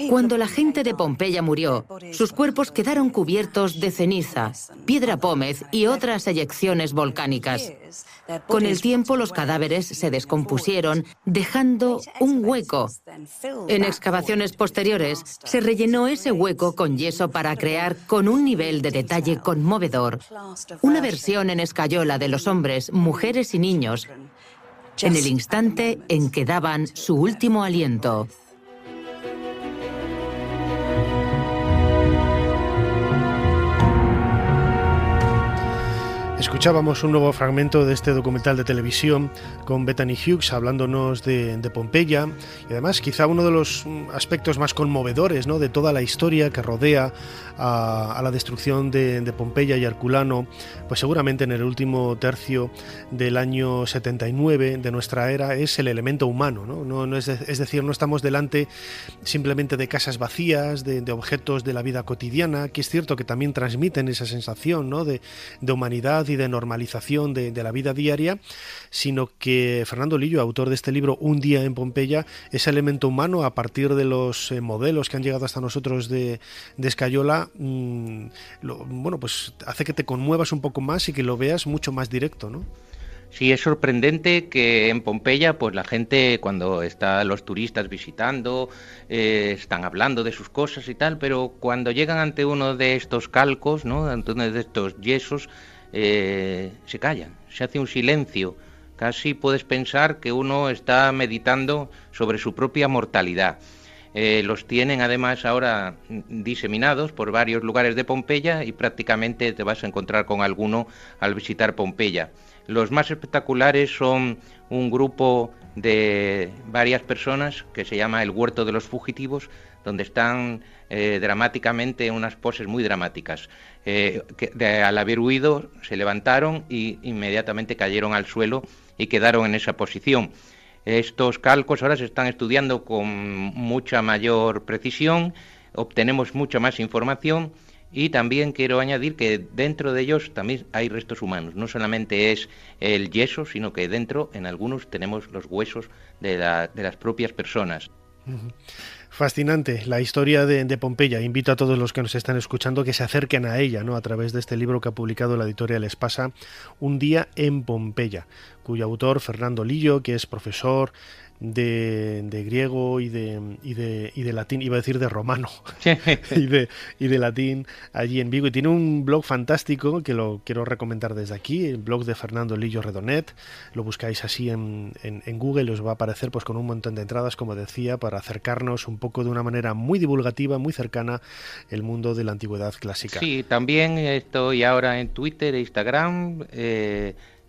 Cuando la gente de Pompeya murió, sus cuerpos quedaron cubiertos de ceniza, piedra pómez y otras eyecciones volcánicas. Con el tiempo los cadáveres se descompusieron, dejando un hueco. En excavaciones posteriores se rellenó ese hueco con yeso para crear, con un nivel de detalle conmovedor, una versión en escayola de los hombres, mujeres y niños, en el instante en que daban su último aliento. Escuchábamos un nuevo fragmento de este documental de televisión con Bethany Hughes hablándonos de Pompeya, y además quizá uno de los aspectos más conmovedores, ¿no?, de toda la historia que rodea a la destrucción de Pompeya y Herculano, pues seguramente en el último tercio del año 79 de nuestra era, es el elemento humano, ¿no? Es decir, no estamos delante simplemente de casas vacías, de objetos de la vida cotidiana, que es cierto que también transmiten esa sensación, ¿no?, de humanidad y de normalización de la vida diaria, sino que Fernando Lillo, autor de este libro Un día en Pompeya, ese elemento humano, a partir de los modelos que han llegado hasta nosotros de escayola, hace que te conmuevas un poco más y que lo veas mucho más directo, ¿no? Sí, es sorprendente que en Pompeya, pues la gente, cuando están los turistas visitando, están hablando de sus cosas y tal, pero cuando llegan ante uno de estos calcos, ¿no?, ante uno de estos yesos, se callan, se hace un silencio. Casi puedes pensar que uno está meditando sobre su propia mortalidad. Los tienen además ahora diseminados por varios lugares de Pompeya y prácticamente te vas a encontrar con alguno al visitar Pompeya. Los más espectaculares son un grupo de varias personas que se llama el Huerto de los Fugitivos, donde están dramáticamente, unas poses muy dramáticas. Al haber huido, se levantaron y inmediatamente cayeron al suelo y quedaron en esa posición. Estos calcos ahora se están estudiando con mucha mayor precisión, obtenemos mucha más información, y también quiero añadir que dentro de ellos también hay restos humanos. No solamente es el yeso, sino que dentro, en algunos, tenemos los huesos de las propias personas. Uh-huh. Fascinante la historia de Pompeya. Invito a todos los que nos están escuchando que se acerquen a ella, ¿no?, a través de este libro que ha publicado la editorial Espasa, Un día en Pompeya, cuyo autor, Fernando Lillo, que es profesor de griego y de latín, iba a decir de romano, y de latín allí en Vigo, y tiene un blog fantástico que lo quiero recomendar desde aquí, el blog de Fernando Lillo Redonet. Lo buscáis así en Google, os va a aparecer pues con un montón de entradas, como decía, para acercarnos un poco de una manera muy divulgativa, muy cercana, el mundo de la antigüedad clásica. Sí, también estoy ahora en Twitter e Instagram,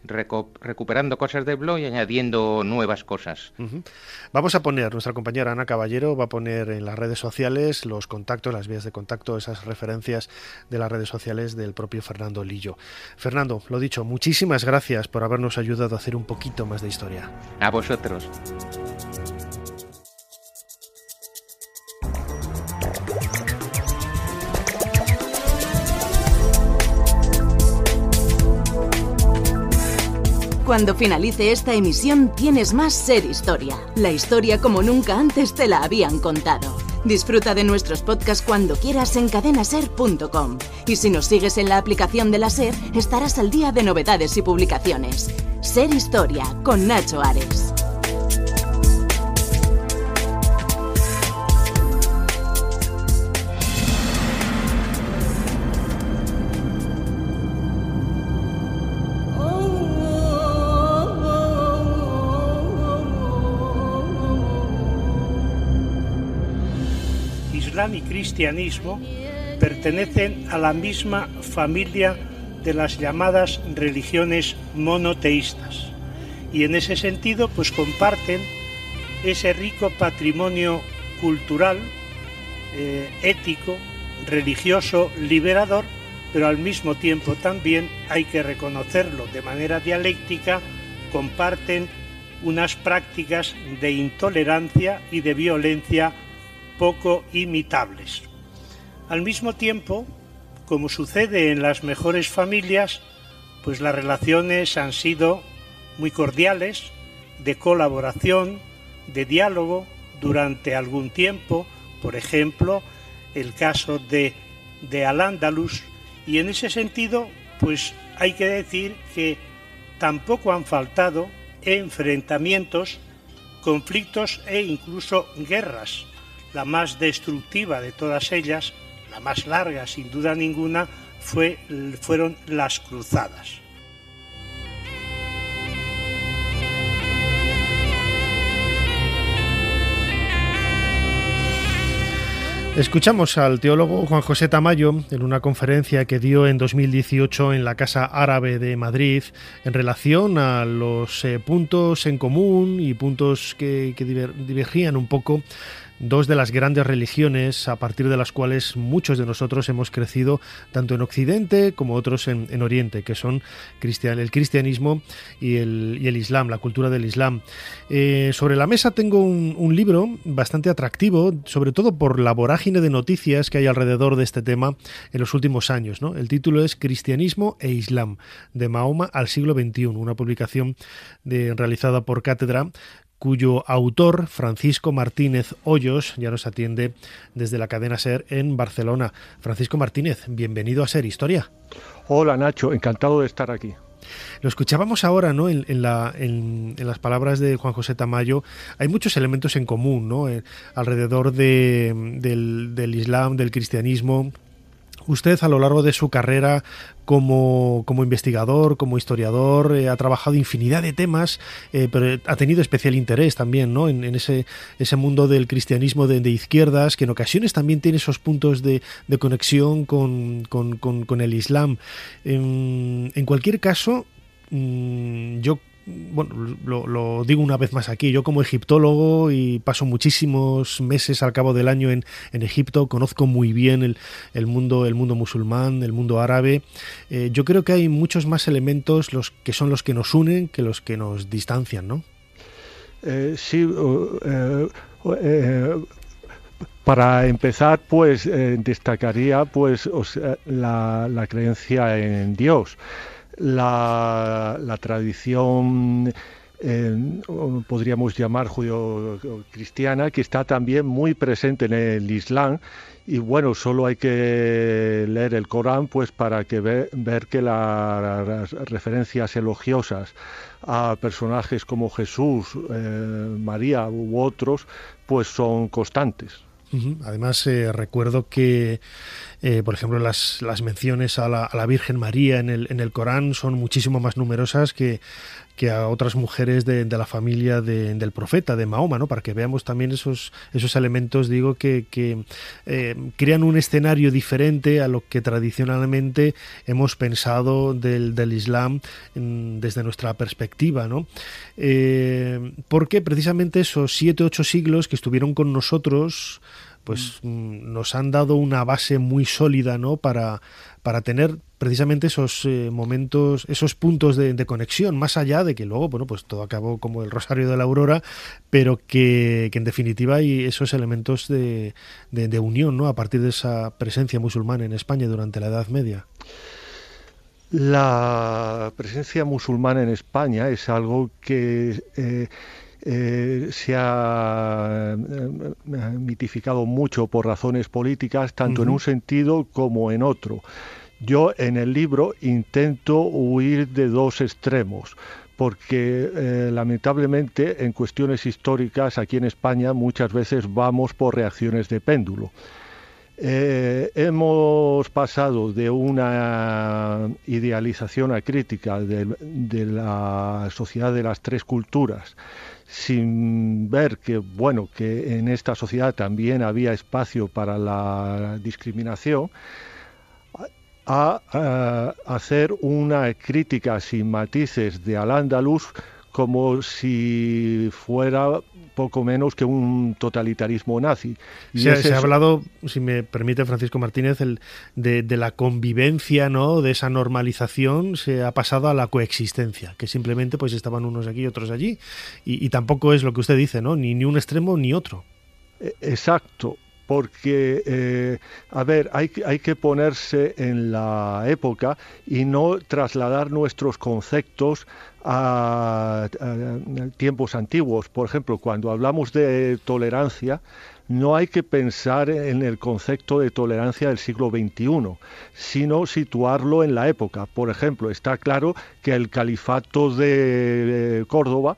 recuperando cosas del blog y añadiendo nuevas cosas. Uh-huh. Vamos a poner, nuestra compañera Ana Caballero va a poner en las redes sociales los contactos, las vías de contacto, esas referencias de las redes sociales del propio Fernando Lillo. Fernando, lo dicho, muchísimas gracias por habernos ayudado a hacer un poquito más de historia. A vosotros. Cuando finalice esta emisión tienes más SER Historia, la historia como nunca antes te la habían contado. Disfruta de nuestros podcasts cuando quieras en cadenaser.com, y si nos sigues en la aplicación de la SER estarás al día de novedades y publicaciones. SER Historia con Nacho Ares. Islam y cristianismo pertenecen a la misma familia de las llamadas religiones monoteístas, y en ese sentido pues comparten ese rico patrimonio cultural, ético, religioso, liberador, pero al mismo tiempo también hay que reconocerlo de manera dialéctica, comparten unas prácticas de intolerancia y de violencia poco imitables. Al mismo tiempo, como sucede en las mejores familias, pues las relaciones han sido muy cordiales, de colaboración, de diálogo durante algún tiempo, por ejemplo, el caso de Al-Ándalus, y en ese sentido, pues hay que decir que tampoco han faltado enfrentamientos, conflictos e incluso guerras. La más destructiva de todas ellas, la más larga sin duda ninguna, fueron las cruzadas. Escuchamos al teólogo Juan José Tamayo en una conferencia que dio en 2018 en la Casa Árabe de Madrid en relación a los puntos en común y puntos que divergían un poco, dos de las grandes religiones a partir de las cuales muchos de nosotros hemos crecido tanto en Occidente como otros en Oriente, que son el cristianismo y el Islam, la cultura del Islam. Sobre la mesa tengo un libro bastante atractivo, sobre todo por la vorágine de noticias que hay alrededor de este tema en los últimos años, ¿no? El título es Cristianismo e Islam, de Mahoma al siglo XXI, una publicación realizada por Cátedra, cuyo autor, Francisco Martínez Hoyos, ya nos atiende desde la Cadena Ser en Barcelona. Francisco Martínez, bienvenido a SER Historia. Hola Nacho, encantado de estar aquí. Lo escuchábamos ahora, ¿no? en las palabras de Juan José Tamayo. Hay muchos elementos en común, ¿no? Alrededor del Islam, del cristianismo. Usted, a lo largo de su carrera como investigador, como historiador, ha trabajado infinidad de temas, pero ha tenido especial interés también, ¿no?, en ese mundo del cristianismo de izquierdas, que en ocasiones también tiene esos puntos de conexión con el Islam. En cualquier caso, yo... Bueno, lo digo una vez más aquí, yo como egiptólogo, y paso muchísimos meses al cabo del año en Egipto, conozco muy bien el mundo musulmán, el mundo árabe. Yo creo que hay muchos más elementos los que nos unen que los que nos distancian, ¿no? Para empezar, pues destacaría pues la creencia en Dios. La tradición, podríamos llamar judio-cristiana, que está también muy presente en el Islam, y bueno, solo hay que leer el Corán pues para que ver que las referencias elogiosas a personajes como Jesús, María u otros, pues son constantes. Además, recuerdo que, por ejemplo, las menciones a la Virgen María en el Corán son muchísimo más numerosas que a otras mujeres de la familia del profeta, de Mahoma, ¿no? Para que veamos también esos elementos, digo, que crean un escenario diferente a lo que tradicionalmente hemos pensado del Islam desde nuestra perspectiva, ¿no? Porque precisamente esos 7 u 8 siglos que estuvieron con nosotros pues nos han dado una base muy sólida, ¿no?, para tener precisamente esos momentos, esos puntos de conexión, más allá de que luego, bueno, pues todo acabó como el Rosario de la Aurora, pero que en definitiva hay esos elementos de unión, ¿no?, a partir de esa presencia musulmana en España durante la Edad Media. La presencia musulmana en España es algo que... se ha mitificado mucho por razones políticas, tanto en un sentido como en otro. Yo en el libro intento huir de dos extremos, porque lamentablemente en cuestiones históricas aquí en España muchas veces vamos por reacciones de péndulo. Hemos pasado de una idealización acrítica de la sociedad de las tres culturas, sin ver que, bueno, que en esta sociedad también había espacio para la discriminación, a hacer una crítica sin matices de Al-Ándalus como si fuera poco menos que un totalitarismo nazi. Y se ha hablado, si me permite Francisco Martínez, de la convivencia, ¿no?, de esa normalización, se ha pasado a la coexistencia, que simplemente pues estaban unos aquí y otros allí, y tampoco es lo que usted dice, ¿no?, ni un extremo ni otro. Exacto. Porque, a ver, hay que ponerse en la época y no trasladar nuestros conceptos a tiempos antiguos. Por ejemplo, cuando hablamos de tolerancia, no hay que pensar en el concepto de tolerancia del siglo XXI, sino situarlo en la época. Por ejemplo, está claro que el califato de Córdoba,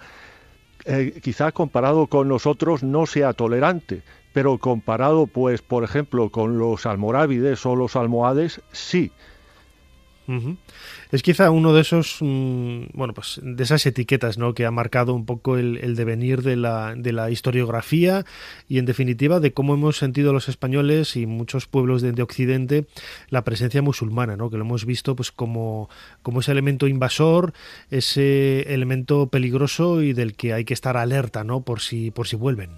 quizá comparado con nosotros, no sea tolerante. Pero comparado, pues, por ejemplo, con los almorávides o los almohades, sí. Uh-huh. Es quizá uno de esos, bueno, pues de esas etiquetas, ¿no?, que ha marcado un poco el devenir de la historiografía y, en definitiva, de cómo hemos sentido los españoles y muchos pueblos de Occidente la presencia musulmana, ¿no?, que lo hemos visto pues como ese elemento invasor, ese elemento peligroso y del que hay que estar alerta, ¿no?, por si vuelven.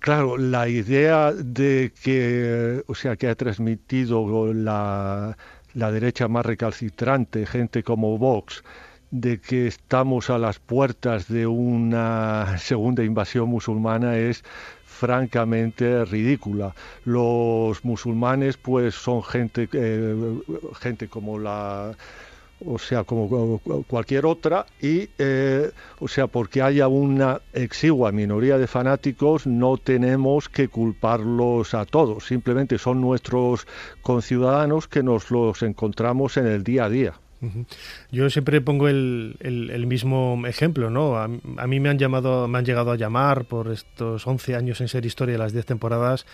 Claro, la idea de que, o sea, que ha transmitido la derecha más recalcitrante, gente como Vox, de que estamos a las puertas de una segunda invasión musulmana es francamente ridícula. Los musulmanes, pues, son gente como la... o sea, como cualquier otra, y, o sea, porque haya una exigua minoría de fanáticos, no tenemos que culparlos a todos, simplemente son nuestros conciudadanos que nos los encontramos en el día a día. Yo siempre pongo el mismo ejemplo, ¿no? A mí me han llegado a llamar por estos 11 años en SER Historia, las 10 temporadas,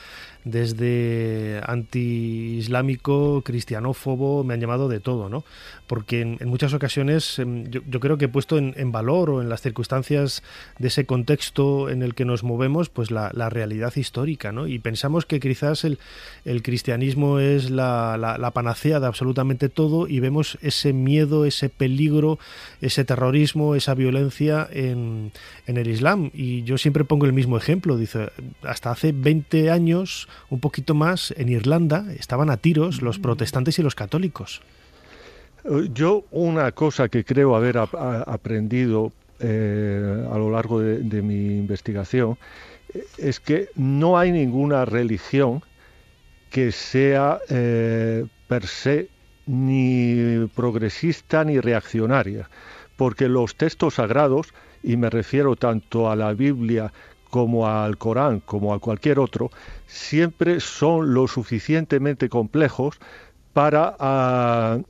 desde antiislámico, cristianófobo, me han llamado de todo, ¿no? Porque en muchas ocasiones yo creo que he puesto en valor, o en las circunstancias de ese contexto en el que nos movemos, pues la realidad histórica, ¿no? Y pensamos que quizás el cristianismo es la panacea de absolutamente todo, y vemos ese miedo, ese peligro, ese terrorismo, esa violencia en el Islam. Y yo siempre pongo el mismo ejemplo. Dice, hasta hace 20 años, un poquito más, en Irlanda estaban a tiros los protestantes y los católicos. Yo una cosa que creo haber aprendido a lo largo de mi investigación es que no hay ninguna religión que sea per se ni progresista ni reaccionaria, porque los textos sagrados, y me refiero tanto a la Biblia como al Corán, como a cualquier otro, siempre son lo suficientemente complejos para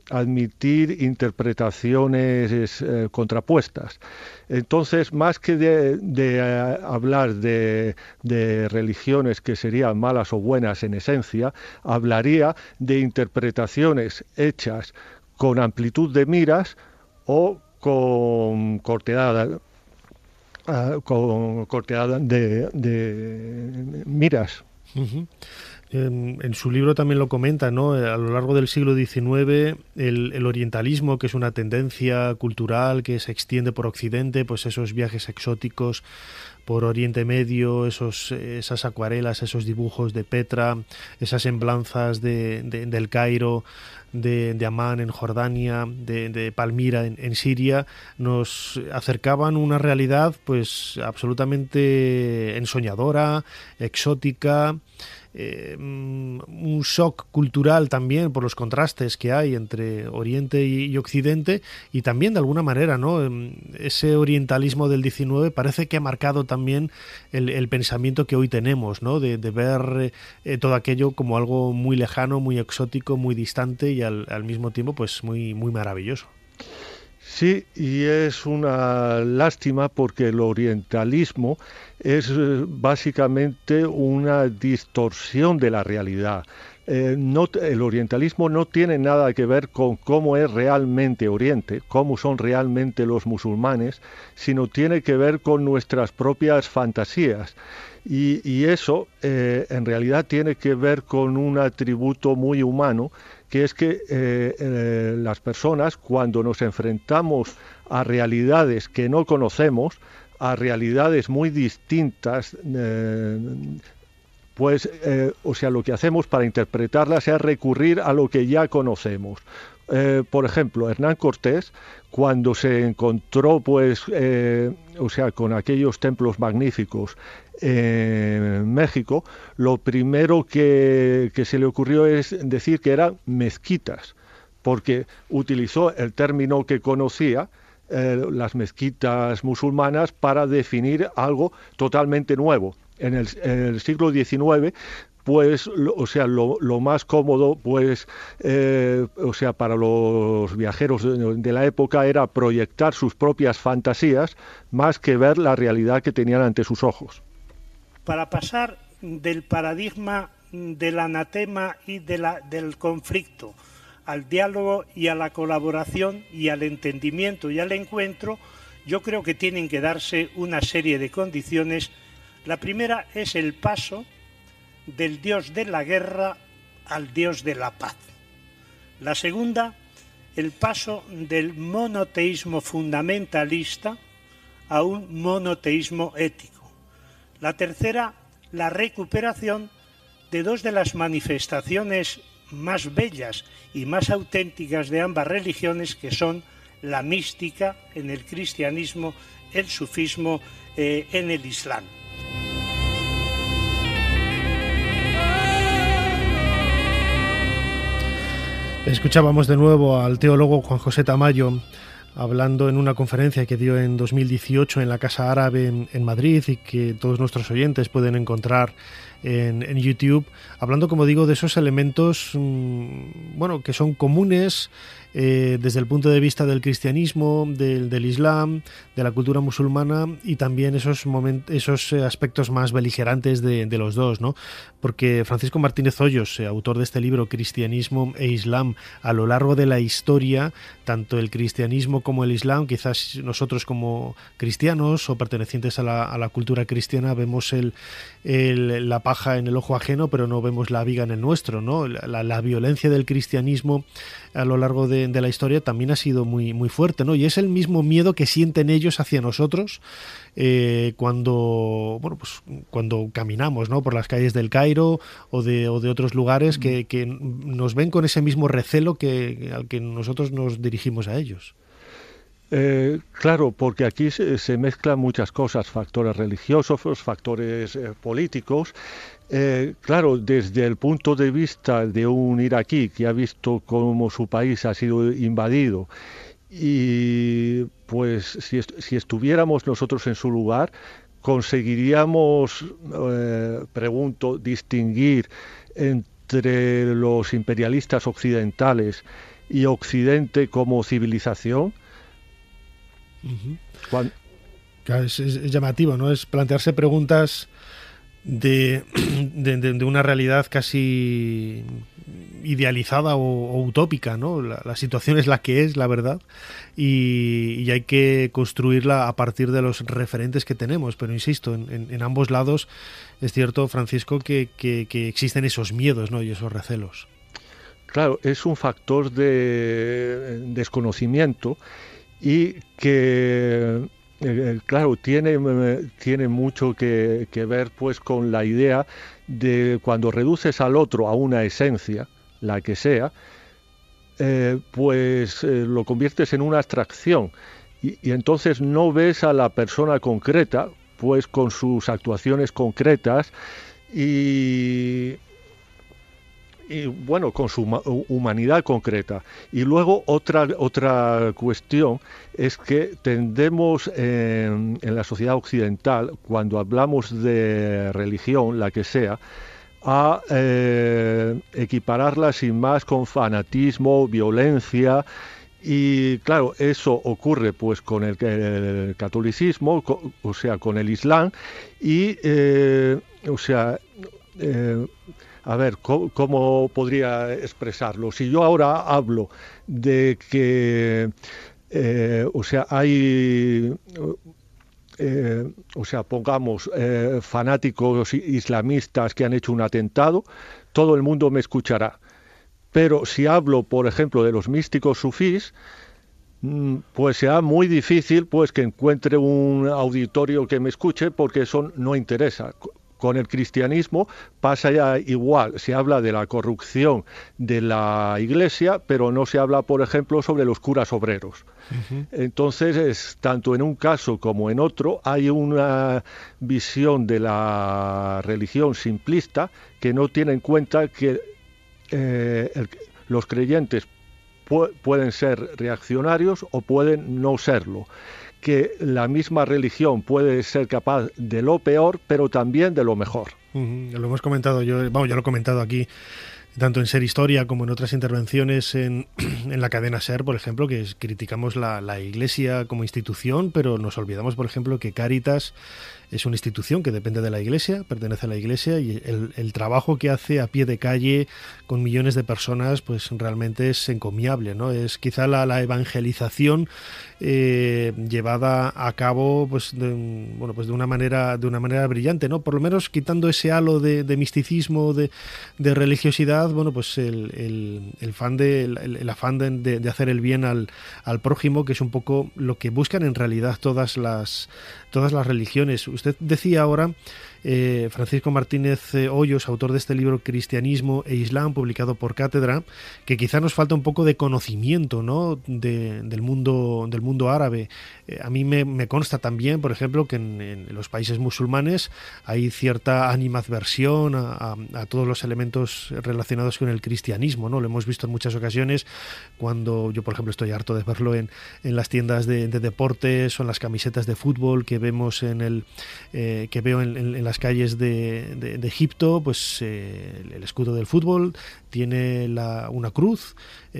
admitir interpretaciones contrapuestas. Entonces, más que de hablar de religiones que serían malas o buenas en esencia, hablaría de interpretaciones hechas con amplitud de miras o con cortedad de miras. Uh-huh. En su libro también lo comenta, ¿no? A lo largo del siglo XIX, el orientalismo, que es una tendencia cultural que se extiende por Occidente, pues esos viajes exóticos por Oriente Medio, esas acuarelas, esos dibujos de Petra, esas semblanzas del Cairo, de Amán en Jordania, de Palmira en Siria, nos acercaban una realidad pues absolutamente ensoñadora, exótica, un shock cultural también por los contrastes que hay entre Oriente y Occidente, y también de alguna manera, ¿no?, ese orientalismo del XIX parece que ha marcado también el pensamiento que hoy tenemos, ¿no?, de ver todo aquello como algo muy lejano, muy exótico, muy distante y al mismo tiempo pues muy, muy maravilloso. Sí, y es una lástima porque el orientalismo es básicamente una distorsión de la realidad. El orientalismo no tiene nada que ver con cómo es realmente Oriente, cómo son realmente los musulmanes, sino tiene que ver con nuestras propias fantasías. Y eso en realidad tiene que ver con un atributo muy humano, que es que las personas, cuando nos enfrentamos a realidades que no conocemos, a realidades muy distintas, lo que hacemos para interpretarlas es recurrir a lo que ya conocemos. Por ejemplo, Hernán Cortés, cuando se encontró con aquellos templos magníficos en México, lo primero que se le ocurrió es decir que eran mezquitas, porque utilizó el término que conocía, las mezquitas musulmanas, para definir algo totalmente nuevo. En el siglo XIX, lo más cómodo, para los viajeros de la época era proyectar sus propias fantasías más que ver la realidad que tenían ante sus ojos. Para pasar del paradigma del anatema y del conflicto al diálogo y a la colaboración y al entendimiento y al encuentro, yo creo que tienen que darse una serie de condiciones. La primera es el paso del dios de la guerra al dios de la paz. La segunda, el paso del monoteísmo fundamentalista a un monoteísmo ético. La tercera, la recuperación de dos de las manifestaciones más bellas y más auténticas de ambas religiones, que son la mística en el cristianismo, el sufismo en el islam. Escuchábamos de nuevo al teólogo Juan José Tamayo hablando en una conferencia que dio en 2018 en la Casa Árabe en Madrid, y que todos nuestros oyentes pueden encontrar en YouTube, hablando, como digo, de esos elementos que son comunes desde el punto de vista del cristianismo, del islam, de la cultura musulmana, y también esos aspectos más beligerantes de los dos, ¿no? Porque Francisco Martínez Hoyos, autor de este libro Cristianismo e Islam, a lo largo de la historia, tanto el cristianismo como el islam, quizás nosotros como cristianos o pertenecientes a la cultura cristiana vemos la paz en el ojo ajeno, pero no vemos la viga en el nuestro, ¿no? La violencia del cristianismo a lo largo de la historia también ha sido muy, muy fuerte, ¿no? Y es el mismo miedo que sienten ellos hacia nosotros cuando caminamos, ¿no?, por las calles del Cairo o de otros lugares, que nos ven con ese mismo recelo al que nosotros nos dirigimos a ellos. Claro, porque aquí se mezclan muchas cosas, factores religiosos, factores políticos. Claro, desde el punto de vista de un iraquí que ha visto cómo su país ha sido invadido, y pues si estuviéramos nosotros en su lugar, conseguiríamos, pregunto, distinguir entre los imperialistas occidentales y Occidente como civilización. Uh-huh. Es llamativo, ¿no? Es plantearse preguntas de una realidad casi idealizada o utópica, ¿no? La situación es la que es, la verdad, y hay que construirla a partir de los referentes que tenemos, pero insisto, en ambos lados es cierto, Francisco, que existen esos miedos, ¿no?, y esos recelos. Claro, es un factor de desconocimiento y que, claro, tiene mucho que ver pues con la idea de cuando reduces al otro a una esencia, la que sea, lo conviertes en una abstracción, y entonces no ves a la persona concreta pues con sus actuaciones concretas y con su humanidad concreta. Y luego otra cuestión es que tendemos en la sociedad occidental, cuando hablamos de religión, la que sea, a equipararla sin más con fanatismo, violencia, y claro, eso ocurre pues con el catolicismo, con el islam, y a ver, ¿cómo podría expresarlo? Si yo ahora hablo de que, hay, pongamos, fanáticos islamistas que han hecho un atentado, todo el mundo me escuchará. Pero si hablo, por ejemplo, de los místicos sufís, pues sea muy difícil pues que encuentre un auditorio que me escuche, porque eso no interesa. Con el cristianismo pasa ya igual, se habla de la corrupción de la Iglesia, pero no se habla, por ejemplo, sobre los curas obreros. Uh-huh. Entonces, tanto en un caso como en otro, hay una visión de la religión simplista que no tiene en cuenta que los creyentes pueden ser reaccionarios o pueden no serlo, que la misma religión puede ser capaz de lo peor, pero también de lo mejor. Lo hemos comentado, ya lo he comentado aquí, tanto en SER Historia como en otras intervenciones en la cadena SER, por ejemplo, que criticamos la Iglesia como institución, pero nos olvidamos, por ejemplo, que Cáritas es una institución que depende de la Iglesia, pertenece a la Iglesia, y el trabajo que hace a pie de calle con millones de personas, pues realmente es encomiable, ¿no? Es quizá la evangelización llevada a cabo, pues, de una manera brillante, ¿no? Por lo menos quitando ese halo de misticismo, de religiosidad, bueno, pues el afán de hacer el bien al prójimo, que es un poco lo que buscan en realidad todas las religiones. Usted decía ahora, Francisco Martínez Hoyos, autor de este libro Cristianismo e Islam, publicado por Cátedra, que quizá nos falta un poco de conocimiento, ¿no?, del mundo árabe. A mí me consta también, por ejemplo, que en los países musulmanes hay cierta animadversión a todos los elementos relacionados con el cristianismo, ¿no? Lo hemos visto en muchas ocasiones, cuando yo, por ejemplo, estoy harto de verlo en las tiendas de deportes o en las camisetas de fútbol que vemos que veo en las calles de Egipto. Pues el escudo del fútbol tiene una cruz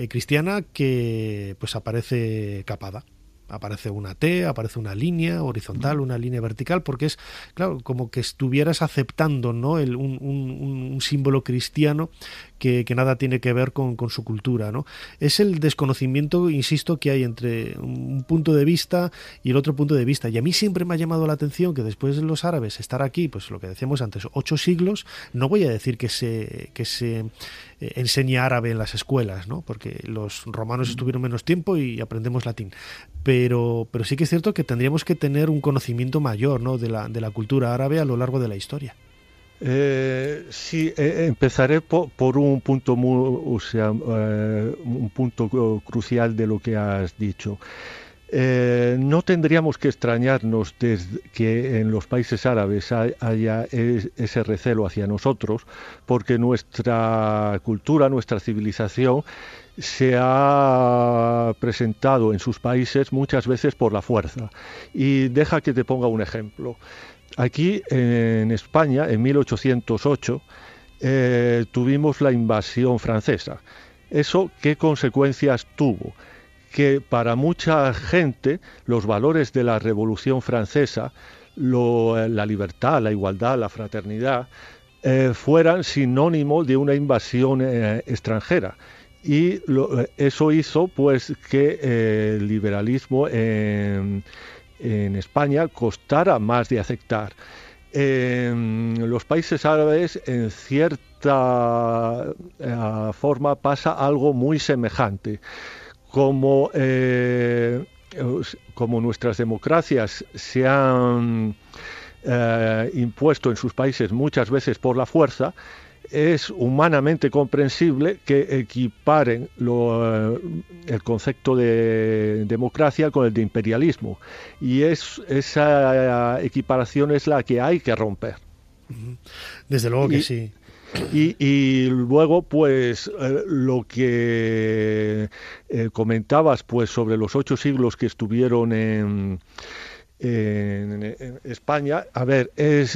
cristiana que pues aparece capada. Aparece una T, aparece una línea horizontal, una línea vertical, porque es, claro, como que estuvieras aceptando, ¿no?, un símbolo cristiano que nada tiene que ver con su cultura, ¿no? Es el desconocimiento, insisto, que hay entre un punto de vista y el otro punto de vista. Y a mí siempre me ha llamado la atención que después de los árabes estar aquí, pues lo que decíamos antes, 8 siglos, no voy a decir que se enseñe árabe en las escuelas, ¿no?, porque los romanos estuvieron menos tiempo y aprendemos latín. Pero sí que es cierto que tendríamos que tener un conocimiento mayor, ¿no?, de la cultura árabe a lo largo de la historia. Sí, empezaré por un punto un punto crucial de lo que has dicho. No tendríamos que extrañarnos desde que en los países árabes haya ese recelo hacia nosotros, porque nuestra cultura, nuestra civilización, se ha presentado en sus países muchas veces por la fuerza. Y deja que te ponga un ejemplo. Aquí en España, en 1808, tuvimos la invasión francesa. ¿Eso qué consecuencias tuvo? Que para mucha gente los valores de la Revolución Francesa, la libertad, la igualdad, la fraternidad, fueran sinónimo de una invasión extranjera. Y eso hizo pues que el liberalismo en España costara más de aceptar. Los países árabes, en cierta forma, pasa algo muy semejante. Como nuestras democracias se han impuesto en sus países muchas veces por la fuerza, es humanamente comprensible que equiparen el concepto de democracia con el de imperialismo. Y esa equiparación es la que hay que romper. Desde luego que sí. Y luego, pues, lo que comentabas pues sobre los 8 siglos que estuvieron en España, a ver, es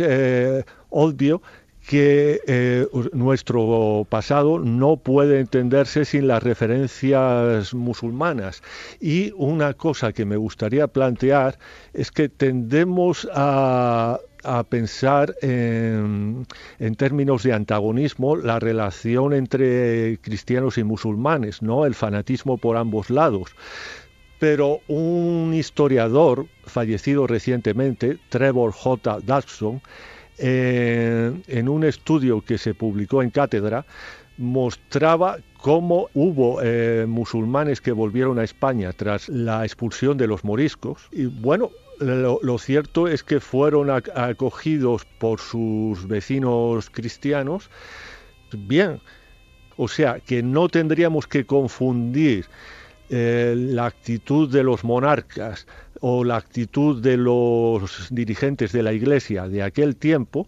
obvio que nuestro pasado no puede entenderse sin las referencias musulmanas. Y una cosa que me gustaría plantear es que tendemos a pensar en términos de antagonismo la relación entre cristianos y musulmanes, ¿no?, el fanatismo por ambos lados. Pero un historiador fallecido recientemente, Trevor J. Dodson, en un estudio que se publicó en Cátedra, mostraba cómo hubo musulmanes que volvieron a España tras la expulsión de los moriscos. Y bueno, lo cierto es que fueron acogidos por sus vecinos cristianos. Bien, o sea, que no tendríamos que confundir la actitud de los monarcas o la actitud de los dirigentes de la Iglesia de aquel tiempo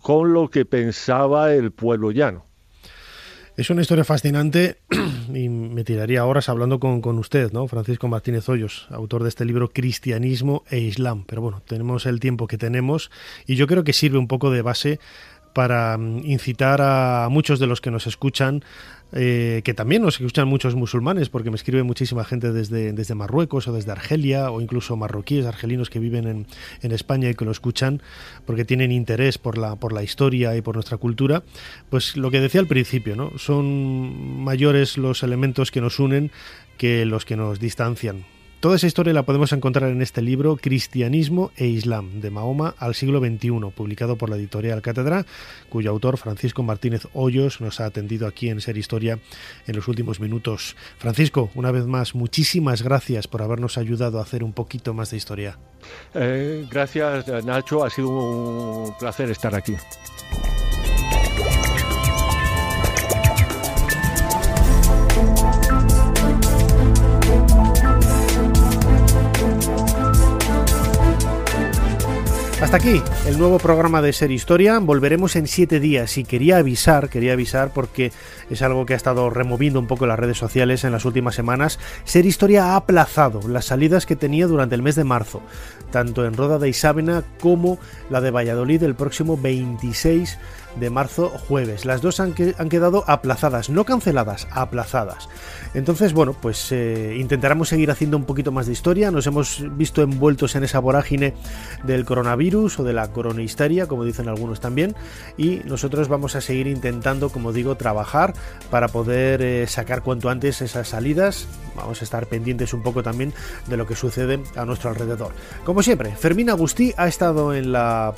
con lo que pensaba el pueblo llano. Es una historia fascinante y me tiraría horas hablando con usted, ¿no? Francisco Martínez Hoyos, autor de este libro Cristianismo e Islam. Pero bueno, tenemos el tiempo que tenemos y yo creo que sirve un poco de base para incitar a muchos de los que nos escuchan, que también nos escuchan muchos musulmanes, porque me escribe muchísima gente desde Marruecos o desde Argelia, o incluso marroquíes, argelinos que viven en España y que lo escuchan porque tienen interés por la historia y por nuestra cultura. Pues lo que decía al principio, ¿no? Son mayores los elementos que nos unen que los que nos distancian. Toda esa historia la podemos encontrar en este libro Cristianismo e Islam, de Mahoma al siglo XXI, publicado por la editorial Cátedra, cuyo autor Francisco Martínez Hoyos nos ha atendido aquí en SER Historia en los últimos minutos. Francisco, una vez más, muchísimas gracias por habernos ayudado a hacer un poquito más de historia. Gracias, Nacho, ha sido un placer estar aquí. Hasta aquí el nuevo programa de SER Historia. Volveremos en 7 días y quería avisar porque es algo que ha estado removiendo un poco las redes sociales en las últimas semanas. SER Historia ha aplazado las salidas que tenía durante el mes de marzo, tanto en Roda de Isábena como la de Valladolid el próximo 26 de marzo, jueves. Las dos han quedado aplazadas, no canceladas, aplazadas. Entonces, bueno, pues intentaremos seguir haciendo un poquito más de historia. Nos hemos visto envueltos en esa vorágine del coronavirus o de la coronisteria, como dicen algunos también, y nosotros vamos a seguir intentando, como digo, trabajar para poder sacar cuanto antes esas salidas. Vamos a estar pendientes un poco también de lo que sucede a nuestro alrededor. Como siempre, Fermín Agustí ha estado en la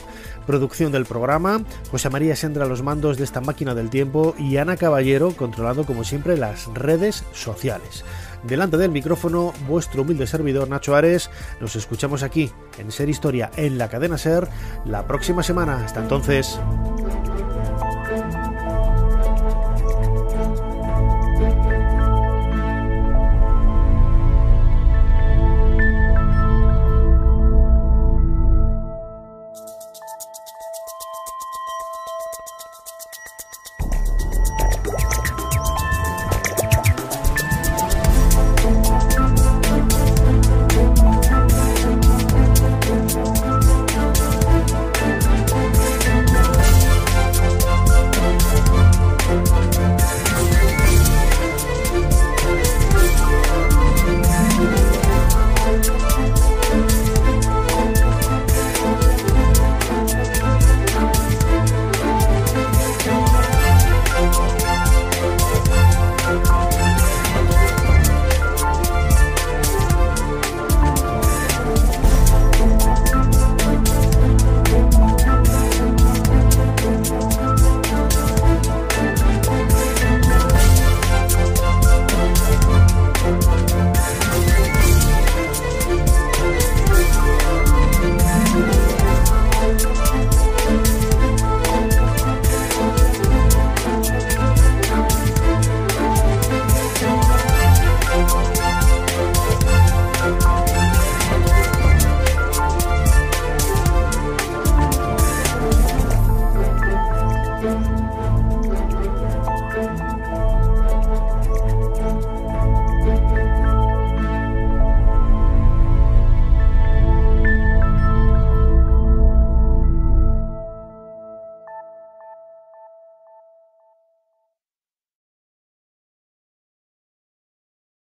producción del programa, José María Sendra los mandos de esta máquina del tiempo y Ana Caballero controlando, como siempre, las redes sociales. Delante del micrófono, vuestro humilde servidor Nacho Ares. Nos escuchamos aquí en SER Historia en la cadena SER la próxima semana. Hasta entonces.